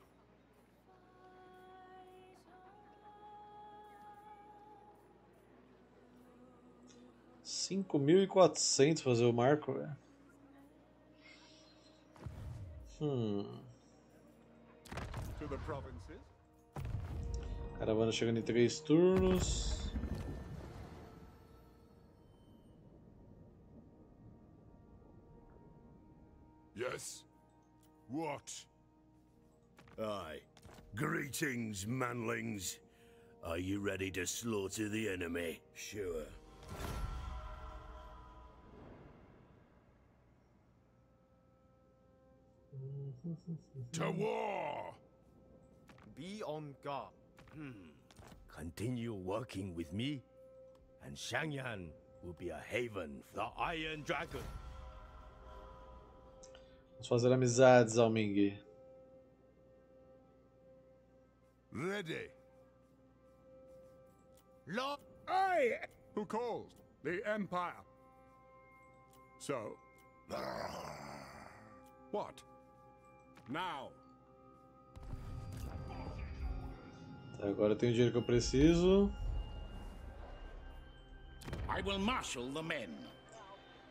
$5.400 fazer o marco, velho. To the provinces. Caravana chegando em 3 turnos. Yes. What? Aye. Greetings, manlings. Are you ready to slaughter the enemy? Sure. To war! Be on guard. Continue working with me, and Shangyan will be a haven for the Iron Dragon. Vamos fazer amizades, Alming. Ready. Lord, I who calls the Empire. So, what? Now. Agora eu tenho o dinheiro que eu preciso. I will marshal the men.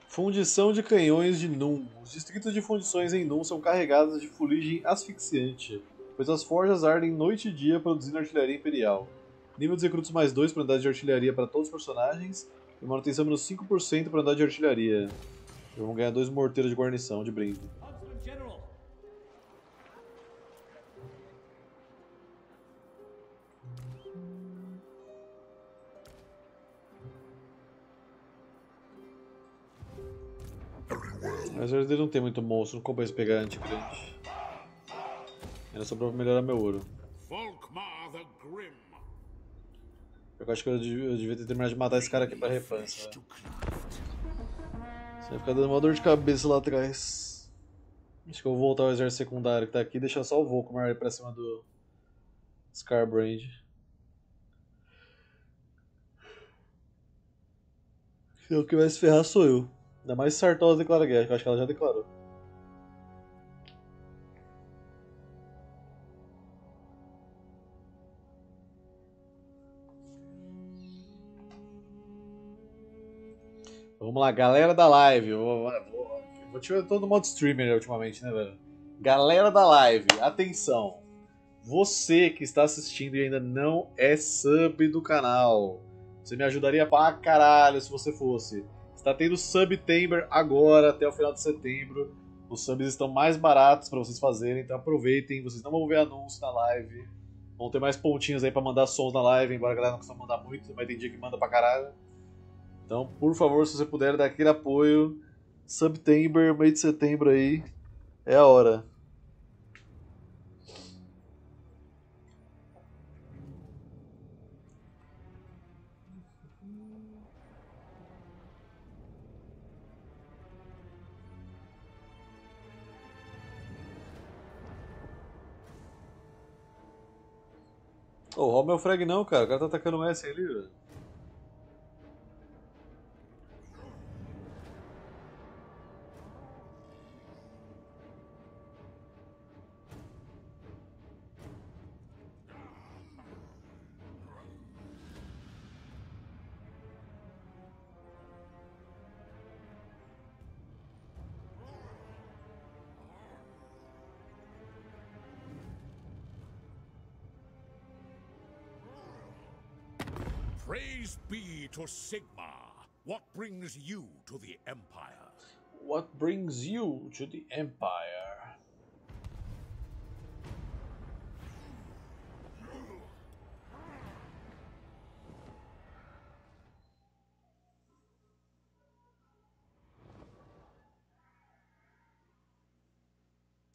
Fundição de canhões de Num. Os distritos de fundições em Num são carregados de fuligem asfixiante, pois as forjas ardem noite e dia produzindo artilharia imperial. Nível dos recrutos +2 para unidade de artilharia para todos os personagens e manutenção -5% para unidade de artilharia. E vamos ganhar 2 morteiros de guarnição de brinde. Mas ele não tem muito monstro, não compensa pegar antigrande. Era só pra melhorar meu ouro. Eu acho que eu devia ter terminado de matar esse cara aqui pra repança. Você vai ficar dando uma dor de cabeça lá atrás. Acho que eu vou voltar ao exército secundário que tá aqui e deixar só o Volkmar ali pra cima do Scarbrand. O que vai se ferrar sou eu. Ainda mais se Sartosa declara guerra, que eu acho que ela já declarou. Vamos lá, galera da live. Eu tirar todo modo streamer ultimamente, né, velho? Galera da live, atenção! Você que está assistindo e ainda não é sub do canal, você me ajudaria pra caralho se você fosse. Está tendo Subtember agora, até o final de setembro. Os subs estão mais baratos para vocês fazerem, então aproveitem. Vocês não vão ver anúncio na live. Vão ter mais pontinhos aí para mandar sons na live, embora a galera não costuma mandar muito, mas tem dia que manda pra caralho. Então, por favor, se você puder dar aquele apoio. Subtember, meio de setembro aí, é a hora. Oh, rouba meu frag não, cara. O cara tá atacando o S ali, velho. Praise be to Sigma. What brings you to the Empire? What brings you to the Empire?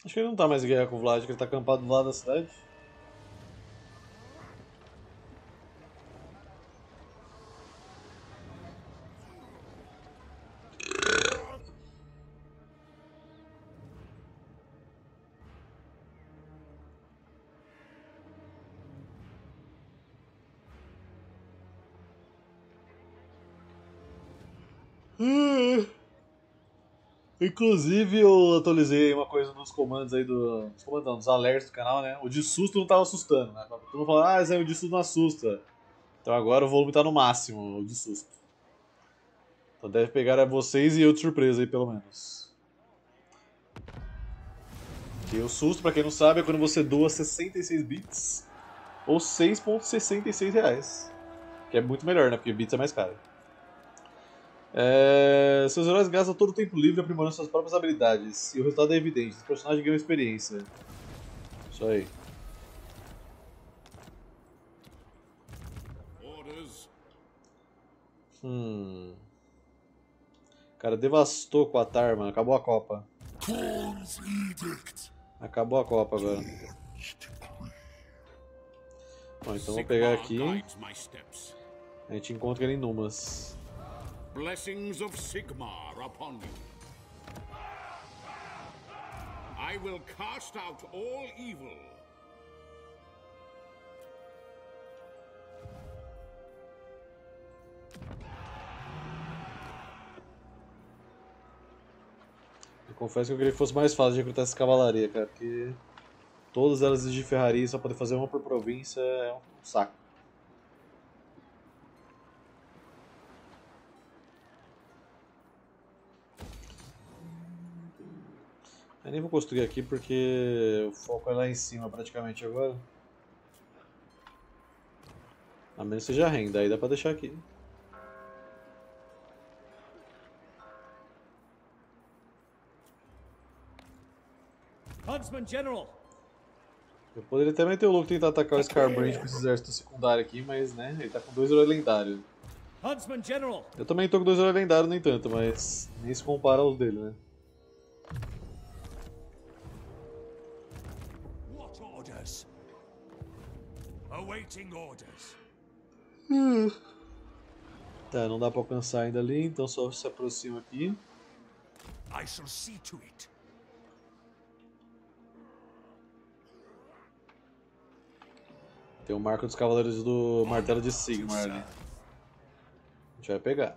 Acho que ele não tá mais em guerra com o Vlad, que ele tá acampado do lado da cidade. Inclusive eu atualizei uma coisa nos comandos aí do. Nos comandos não, nos alertas do canal, né? O de susto não tava assustando, né? Todo mundo falando, ah, Zé, o de susto não assusta. Então agora o volume tá no máximo, o de susto. Então deve pegar vocês e eu de surpresa aí, pelo menos. E o susto, pra quem não sabe, é quando você doa 66 bits ou R$6,66. Que é muito melhor, né? Porque bits é mais caro. Seus heróis gastam todo o tempo livre aprimorando suas próprias habilidades. E o resultado é evidente, os personagens ganham experiência. Isso aí. Cara, devastou com a Tarma, acabou a Copa. Acabou a Copa agora. Bom, então vou pegar aqui. A gente encontra ele em Numas. Blessings of Sigma upon you. I will cast out all evil. Eu confesso que eu queria que fosse mais fácil de recrutar essa cavalaria, cara, porque todas elas de ferraria, só poder fazer uma por província é um saco. Eu nem vou construir aqui porque o foco é lá em cima praticamente agora. A menos que seja renda, aí dá pra deixar aqui. Huntsman General! Eu poderia até meter o louco e tentar atacar o Scarbrand com esse exército secundário aqui, mas né, ele tá com 2 heróis lendários. Huntsman General! Eu também tô com 2 heróis lendários, nem tanto, mas nem se compara aos dele, né? Tá, não dá pra alcançar ainda ali, então só se aproxima aqui. I shall see to it. Tem o marco dos Cavaleiros do Martelo de Sigmar ali. A gente vai pegar.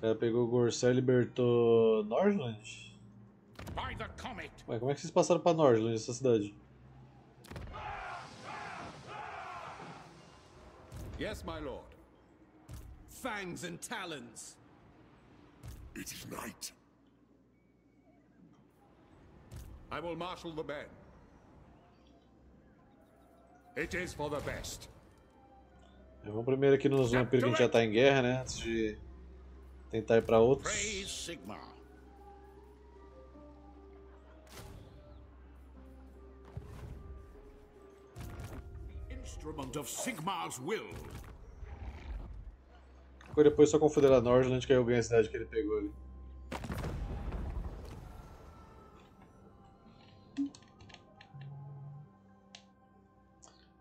Ela pegou o Gorcel e libertou Nordland? Ué, como é que vocês passaram pra Nordland, essa cidade? Yes, my lord. Fangs and talons. It is night. I will marshal the band. It is for the best. Vamos primeiro aqui nos vampiros que a gente já tá em guerra, né? Antes de tentar ir para outros. Depois só confederar Nordland que aí eu ganho a cidade que ele pegou ali.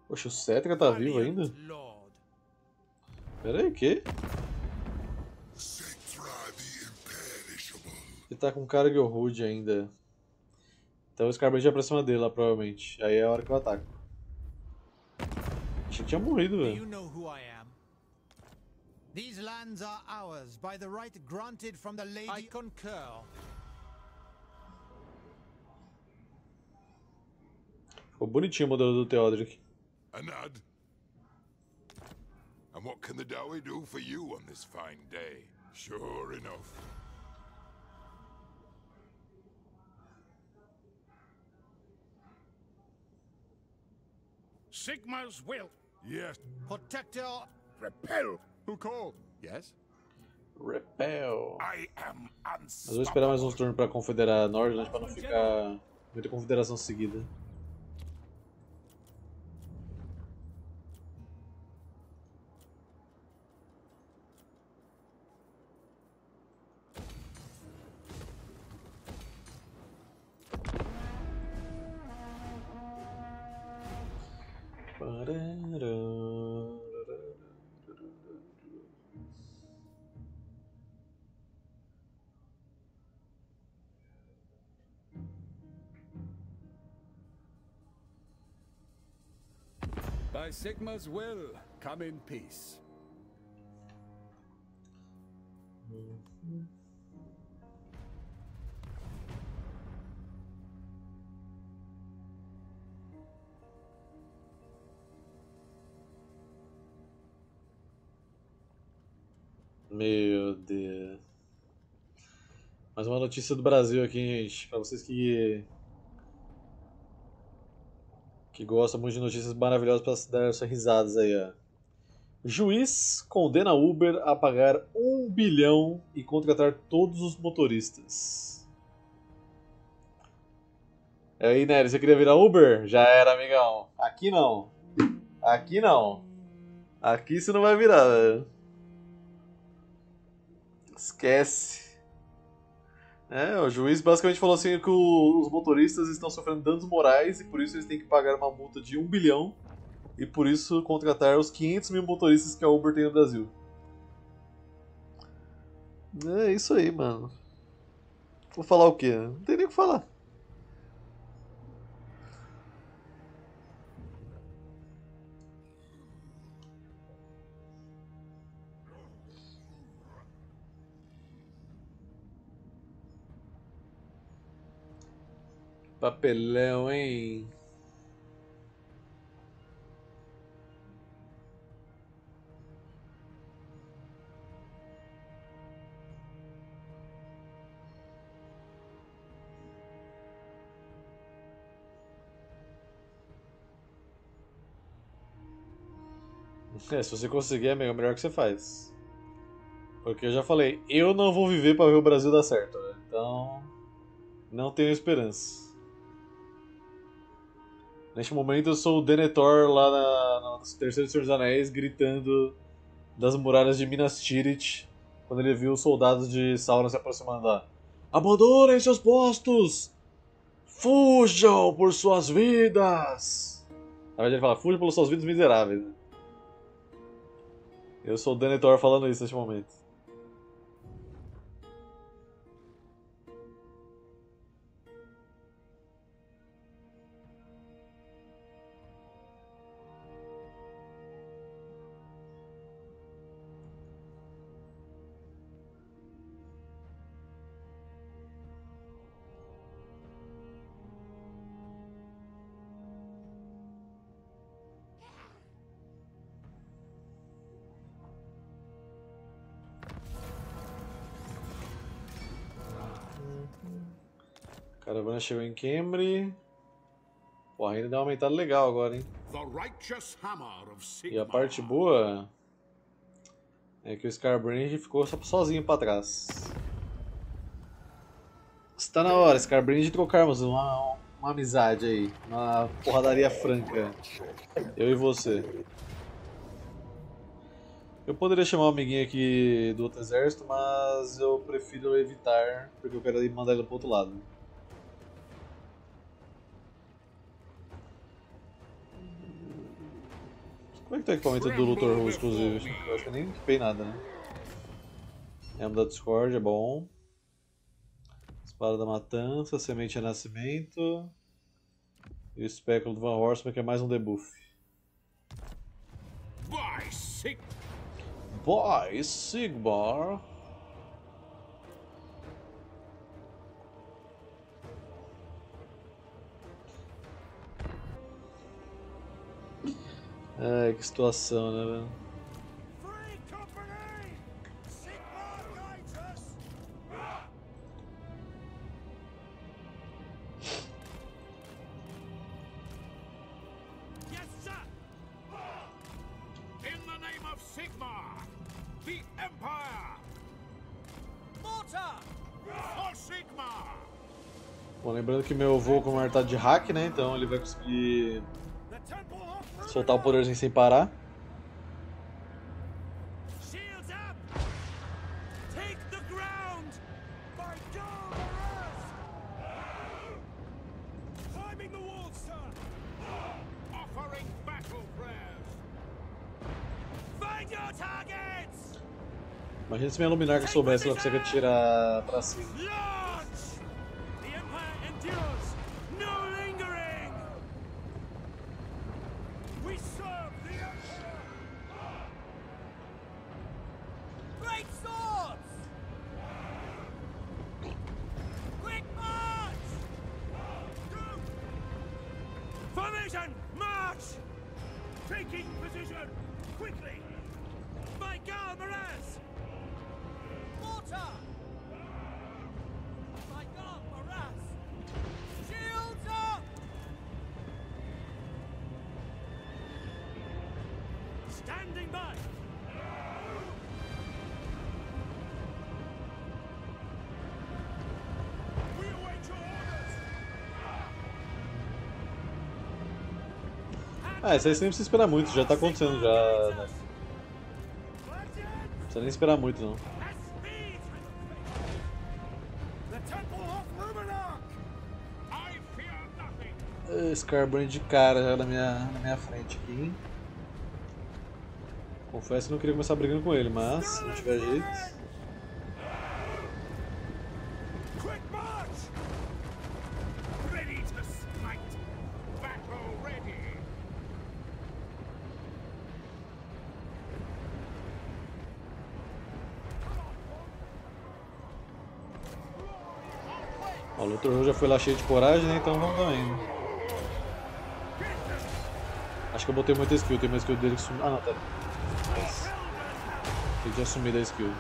Poxa, o Cetra tá vivo ainda? Pera aí, o quê? Ele tá com cara de rude ainda. Então o Scarbrand vai pra cima dele lá, provavelmente. Aí é a hora que eu ataco. Achei que tinha morrido, velho. Ficou bonitinho o modelo do Theodric. Anad. And what can the Dowie do for you on this fine day? Sure enough. Sigma's will. Yes. Protector. Repel. Who called? Yes. Repel. I am unstoppable. Mas vou esperar mais uns turnos para confederar Nordland para não ficar muita confederação seguida. By Sigma's will, come in peace. Meu Deus. Mais uma notícia do Brasil aqui, gente. Pra vocês que gosta muito de notícias maravilhosas para dar suas risadas aí, ó. Juiz condena Uber a pagar 1 bilhão e contratar todos os motoristas. Aí, Nery, você queria virar Uber? Já era, amigão. Aqui não. Aqui não. Aqui você não vai virar, velho. Esquece. É, o juiz basicamente falou assim que os motoristas estão sofrendo danos morais e por isso eles têm que pagar uma multa de 1 bilhão e por isso contratar os 500 mil motoristas que a Uber tem no Brasil. É isso aí, mano. Vou falar o quê? Não tem nem o que falar. Papelão, hein? É, se você conseguir, é melhor que você faz. Porque eu já falei, eu não vou viver pra ver o Brasil dar certo. Então, não tenho esperança. Neste momento eu sou o Denethor lá no Terceiro Senhor dos Anéis, gritando das muralhas de Minas Tirith quando ele viu os soldados de Sauron se aproximando lá. Abandonem seus postos! Fujam por suas vidas! Na verdade ele fala, fujam pelas suas vidas miseráveis. Eu sou o Denethor falando isso neste momento. Caravana chegou em Camry. Pô, a renda deu uma aumentada legal agora, hein? E a parte boa é que o Scarbrand ficou sozinho pra trás. Está na hora, Scarbrand, de trocarmos uma amizade aí. Uma porradaria franca. Eu e você. Eu poderia chamar um amiguinho aqui do outro exército, mas eu prefiro evitar, porque eu quero ir mandar ele pro outro lado. Como é que tá o equipamento do Luthor Russo, inclusive? Eu acho que eu nem equipei nada, né? Lembro da Discord, é bom. Espada da Matança, Semente a Nascimento. E o Espéculo do Van Horseman, que é mais um debuff. Boy, Sigmar! Ai, que situação, né, velho? Bom, lembrando que meu Volkmar tá de hack, né? Então ele vai conseguir soltar o poderzinho sem parar. Imagina se minha Luminarca soubesse, ela consegue atirar pra cima. Ah, isso aí você nem precisa esperar muito, já tá acontecendo já, né? Não precisa nem esperar muito, não. Scarbrand de cara já na minha frente aqui, hein? Confesso que não queria começar brigando com ele, mas se não tiver jeito... O Luthor já foi lá cheio de coragem, né? Então vamos lá indo. Acho que eu botei muita skill, tem uma skill dele que sumiu. Ah, não, tá. Ele já sumiu da skill.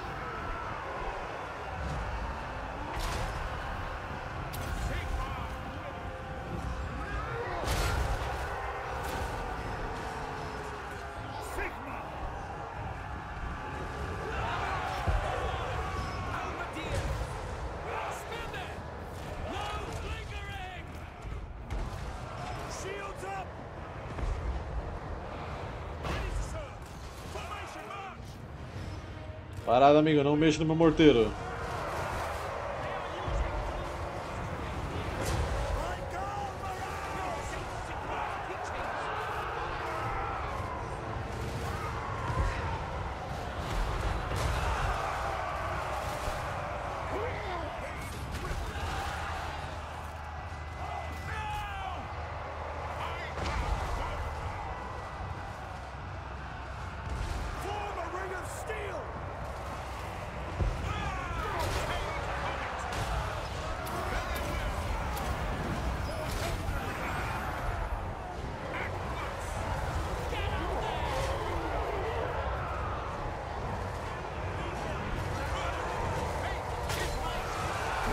Parada, amigo, não mexa no meu morteiro.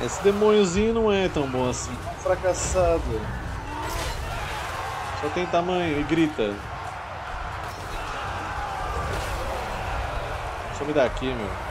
Esse demôniozinho não é tão bom assim, é um fracassado. Só tem tamanho e grita. Deixa eu me dar aqui, meu.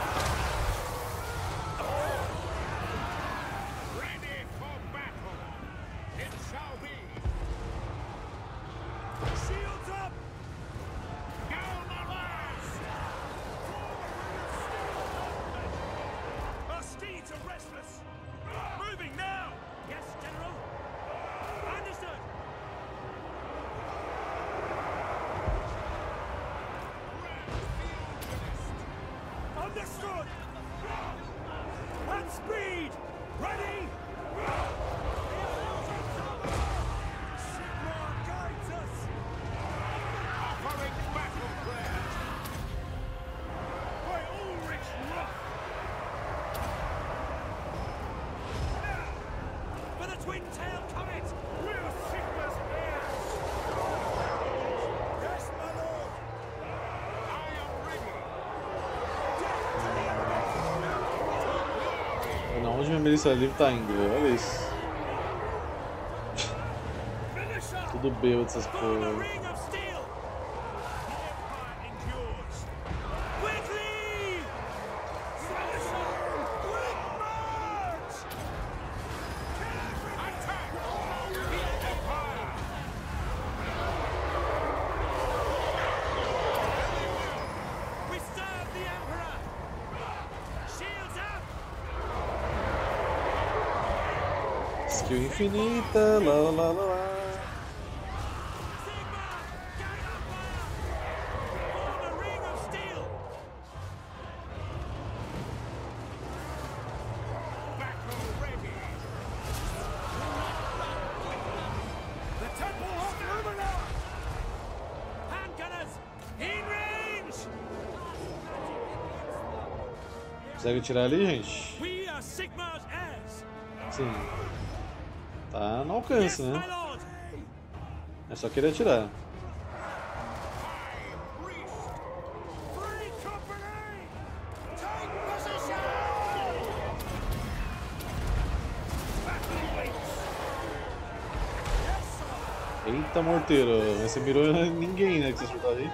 Onde minha milícia livre tá indo, olha isso. Tudo bêbado essas porra. Infinita, lá, lá, lá, lá. Consegue tirar ali, gente? Sim. Tá no alcance, né? Eu só queria atirar. Eita, morteiro. Você mirou ninguém, né? Que você escutou ali.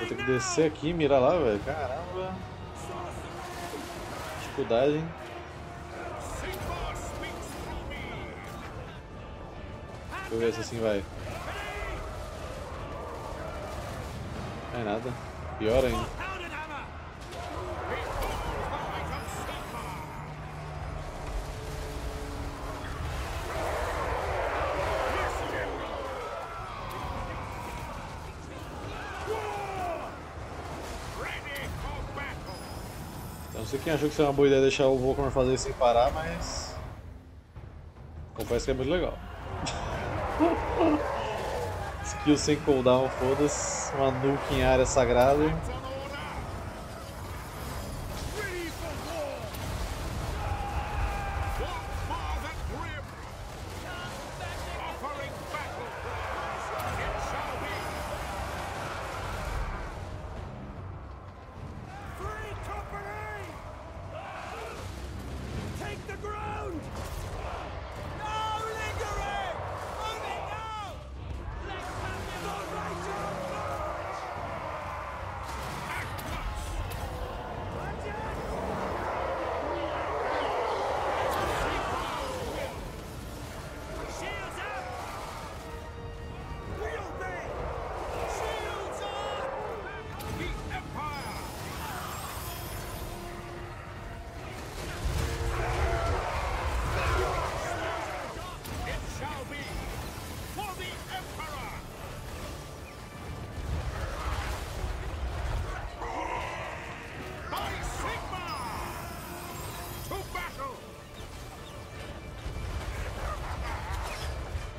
Vou ter que descer aqui e mirar lá, velho. Caramba. Dificuldade, hein? Deixa eu ver se assim vai. Não é nada. Pior ainda. Não sei quem achou que seria uma boa ideia deixar o Volkmar fazer sem parar, mas... confesso que é muito legal. Skill sem cooldown, foda-se. Uma nuke em área sagrada.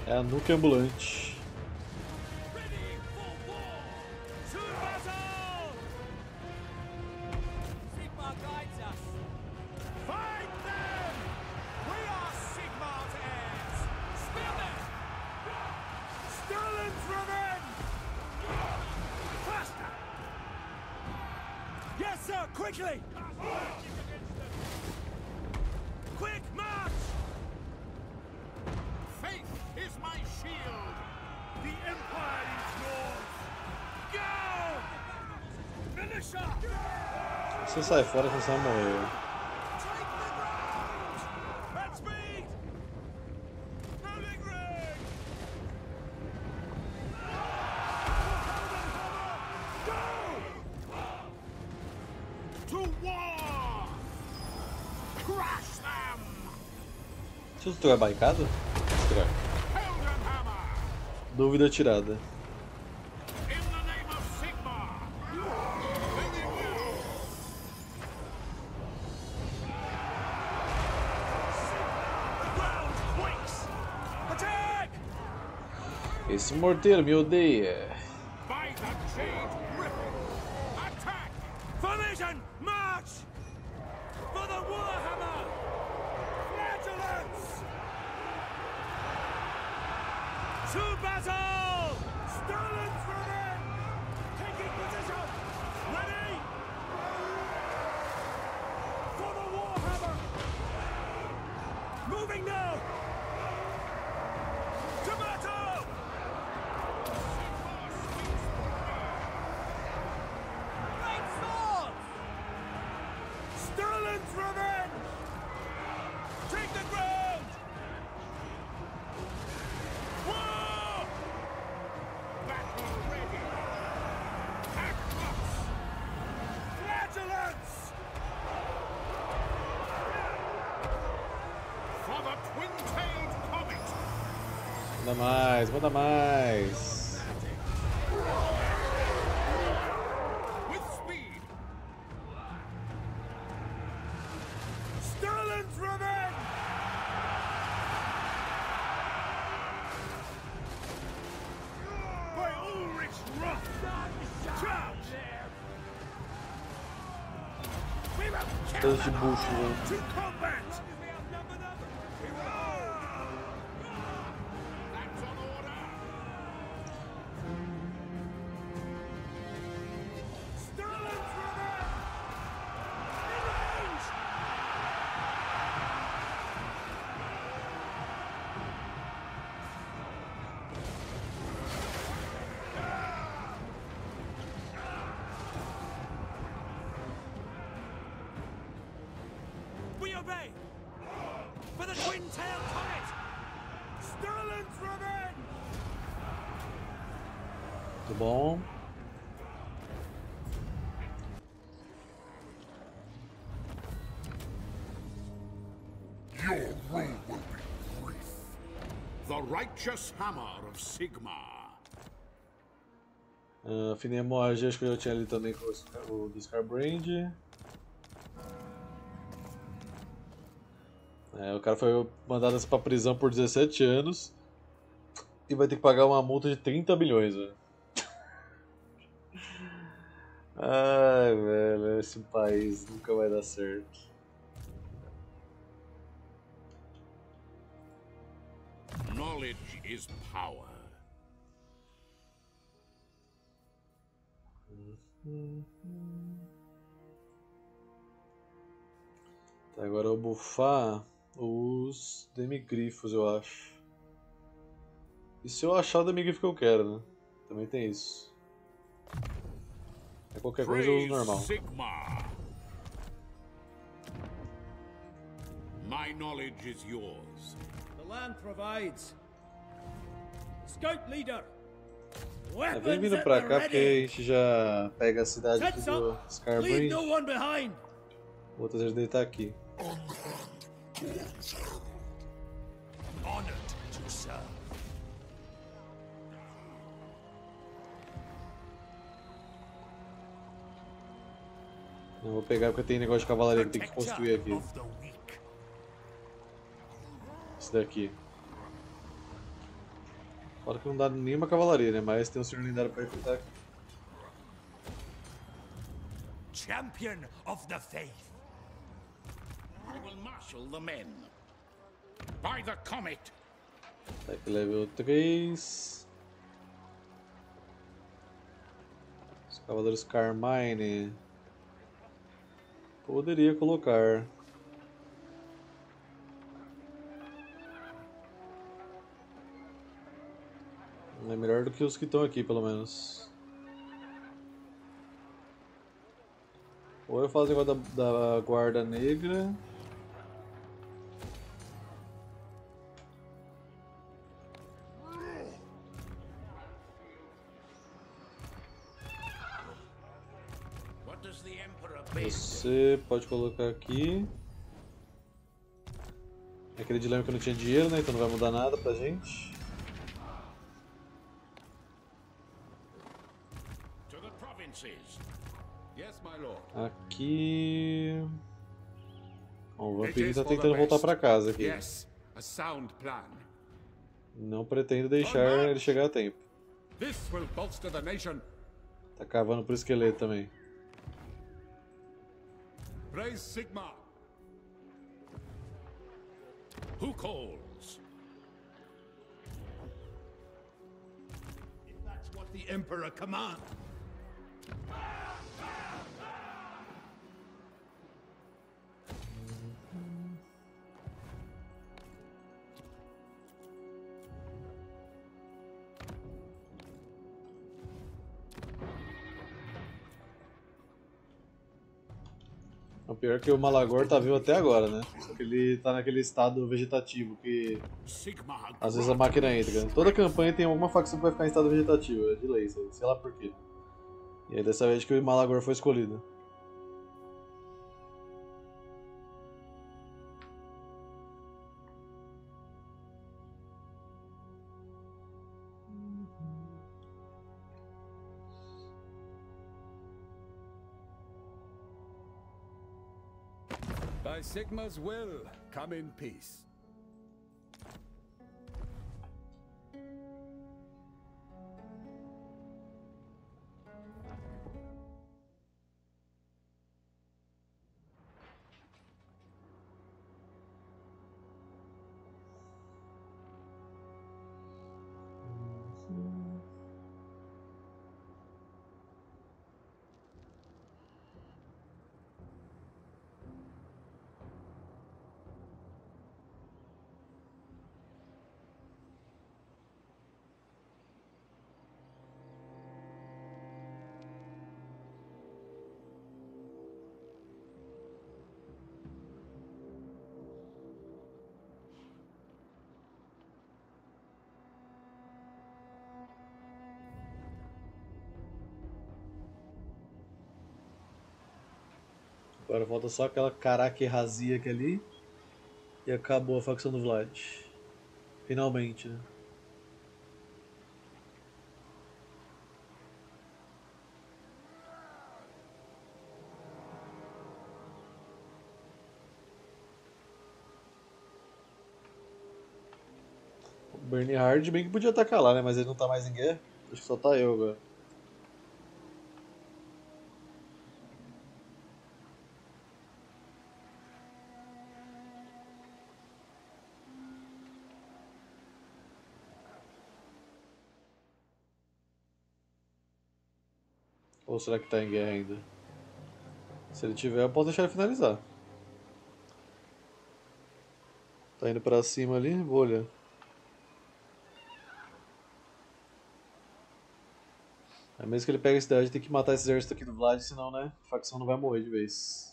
É a nuke ambulante. Se sai fora, você vai morrer. Deixa eu trocar barricado? Estranho. Dúvida tirada. Esse morteiro me odeia. Manda mais. Todos de bucho, velho. obey! For the twin-tailed comet! Stalin's revenge! Muito bom. Your rule will be brief. The righteous hammer of Sigma. Afinei a hemorragia que eu tinha ali também com o do Scarbrand. É, o cara foi mandado pra prisão por 17 anos e vai ter que pagar uma multa de 30 bilhões. Velho. Ai, velho, esse país nunca vai dar certo. Knowledge is power. Tá, agora eu vou bufar os demigrifos, eu acho. E se eu achar o demigrifo que eu quero, né? Também tem isso. É qualquer coisa, eu uso normal. Sigma. My knowledge is yours. The land provides. Scout leader. É, vem vindo pra cá porque a gente já pega a cidade aqui do Scarbrand. Vou trazer ele deitar aqui. Não vou pegar porque tem negócio de cavalaria que tem que construir aqui. Esse daqui. Claro que não dá nenhuma cavalaria, né? Mas tem um senhor lendário pra enfrentar aqui. Champion of the faith. I will marshal the men. By the comet. Tá aqui, level 3. Os cavaleiros Carmine. Poderia colocar. É melhor do que os que estão aqui, pelo menos. Ou eu faço igual da guarda negra. Você pode colocar aqui. É aquele dilema que eu não tinha dinheiro, né? Então não vai mudar nada pra gente. Aqui. Bom, o vampirinho tá tentando voltar pra casa aqui. Não pretendo deixar ele chegar a tempo. Tá cavando pro esqueleto também. Praise Sigma. Who calls? If that's what the Emperor commands. O pior é que o Malagor tá vivo até agora, né? Só que ele tá naquele estado vegetativo que às vezes a máquina entra. Toda campanha tem alguma facção que vai ficar em estado vegetativo, é de lei, sei lá porquê. E é dessa vez que o Malagor foi escolhido. By Sigma's will, come in peace. Agora falta só aquela caraca errasiaca ali. E acabou a facção do Vlad. Finalmente, né? Bernhard bem que podia atacar lá, né? Mas ele não tá mais em guerra. Acho que só tá eu agora. Ou será que tá em guerra ainda? Se ele tiver, eu posso deixar ele finalizar. Tá indo pra cima ali? Vou olhar. É mesmo que ele pega a cidade, tem que matar esse exército aqui do Vlad, senão, né, a facção não vai morrer de vez.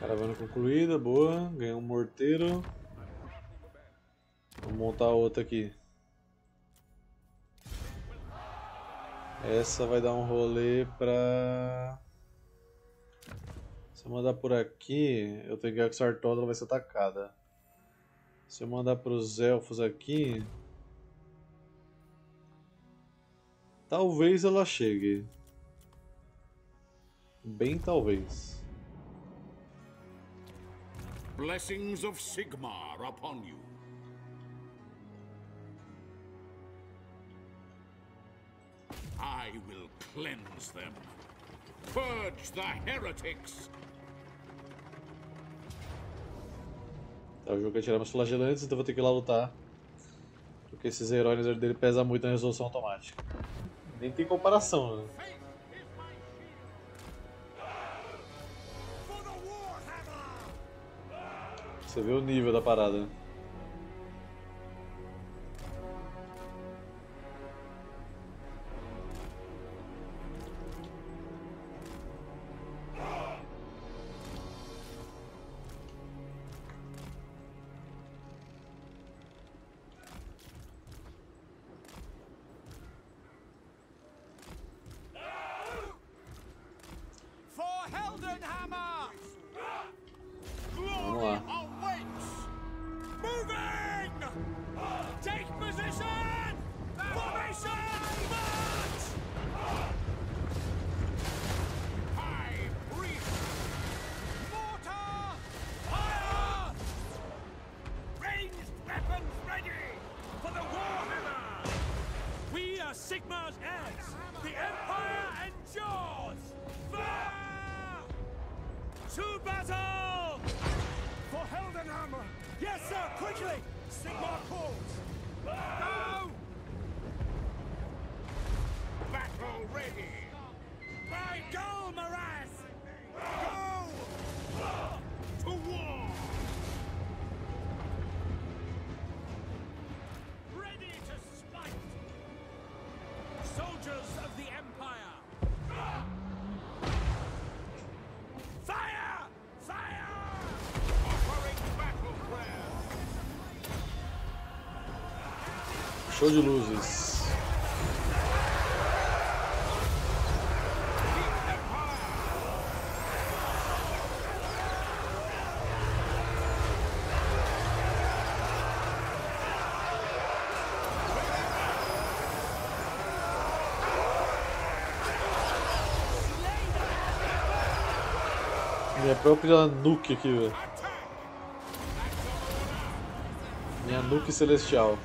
Caravana concluída, boa. Ganhou um morteiro. Vamos montar outra aqui. Essa vai dar um rolê pra... Se eu mandar por aqui, eu tenho que ver que essa Artódrola vai ser atacada. Se eu mandar pros elfos aqui... Talvez ela chegue. Bem talvez. Blessings of Sigma upon you. I will cleanse them. Purge the heretics. Tá, o jogo quer tirar meus flagelantes, então vou ter que ir lá lutar. Porque esses heróis dele pesam muito na resolução automática. Nem tem comparação, né? Você vê o nível da parada. Show de luzes. Minha própria nuke aqui, velho. Minha nuke celestial.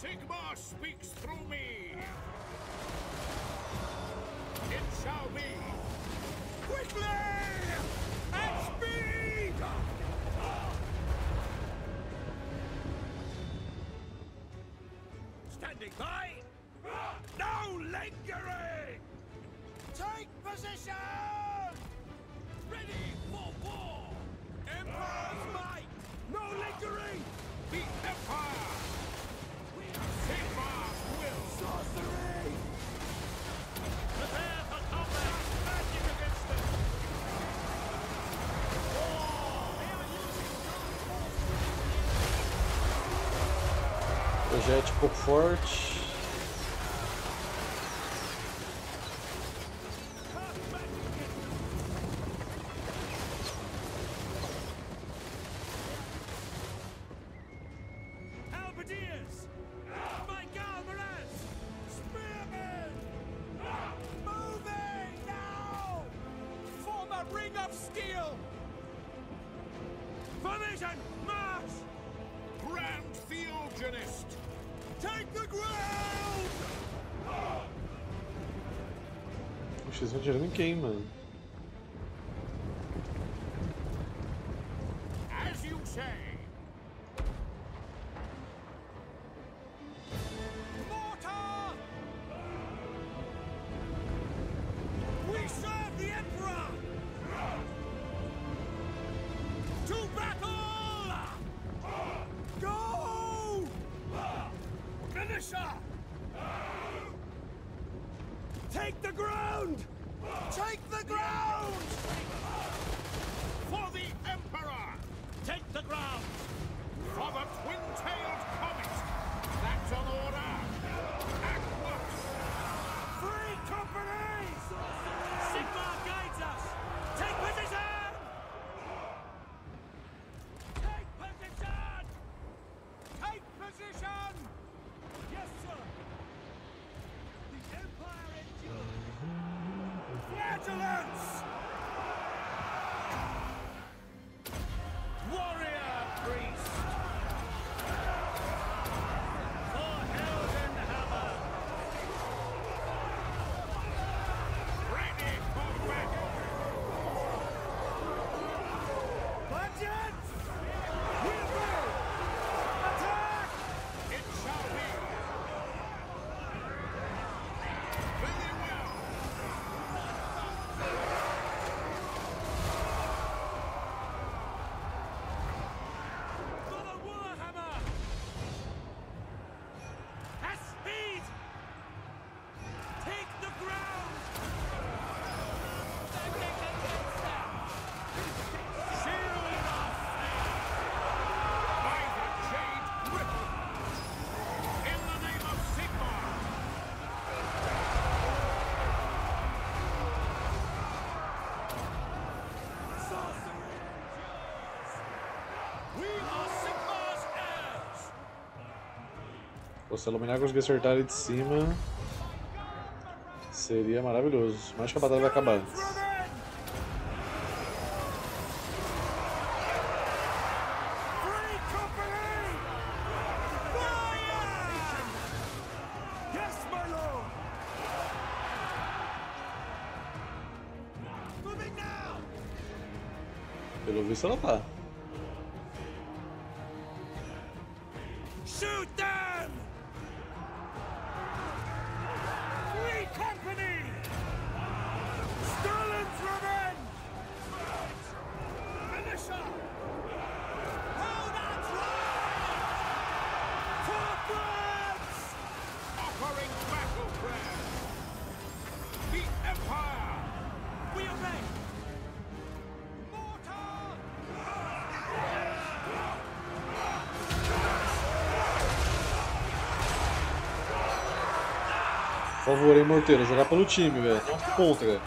Sigma speaks through me. Jet pouco forte. Vocês vão atirando em quem, mano? Se a Luminarca conseguir acertar ali de cima, seria maravilhoso. Mas que a batalha vai acabar antes. Pelo visto ela tá. Por favor, hein, morteiro, jogar pelo time, velho, não contra.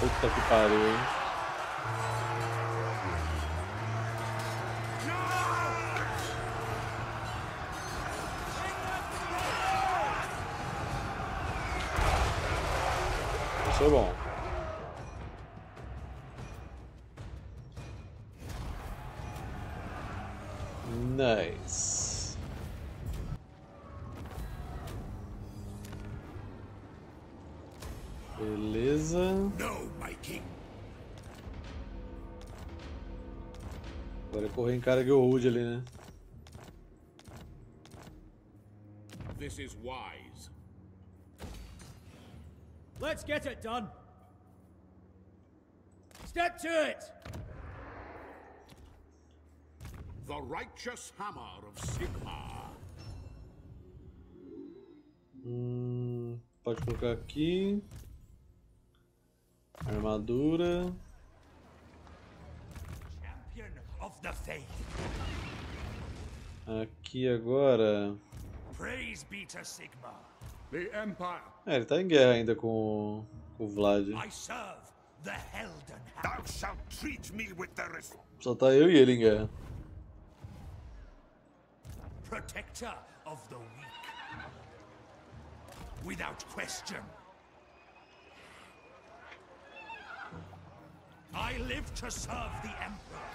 Puta que pariu, hein. Isso é bom. Nice. Beleza. Agora eu corri em cara de Guilhood ali, né? This is wise. Let's get it done. Step to it. The righteous hammer of Sigma. Pode colocar aqui. Armadura. Champion of the faith. Aqui agora. Praise be to Sigma. The Empire. É, ele tá em guerra ainda com o Vlad. I serve the Elden Ring. Thou shalt treat me with the respect. Só tá eu e ele em guerra. Protector of the weak. Without question. I live to serve the Emperor.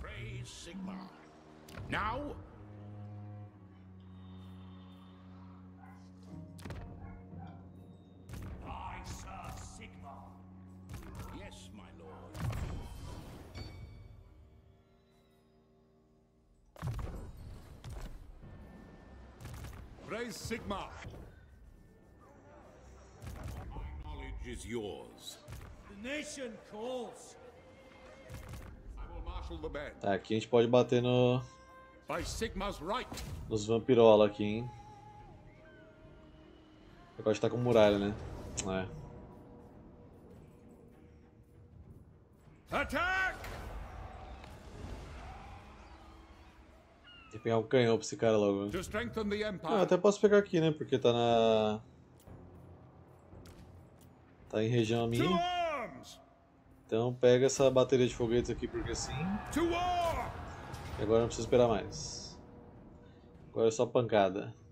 Praise Sigma. Now. I serve Sigma. Yes, my lord. Praise Sigma. My knowledge is yours. The nation calls. I will marshal the band. Tá, aqui a gente pode bater no by Sigma's right. Nos vampirola aqui, hein? Agora está com muralha, né? É. Attack! Tem que pegar um canhão pra esse cara logo, né? Ah, até posso pegar aqui, né? Porque tá na... Tá em região minha. Então pega essa bateria de foguetes aqui, porque assim... E agora não preciso esperar mais. Agora é só pancada.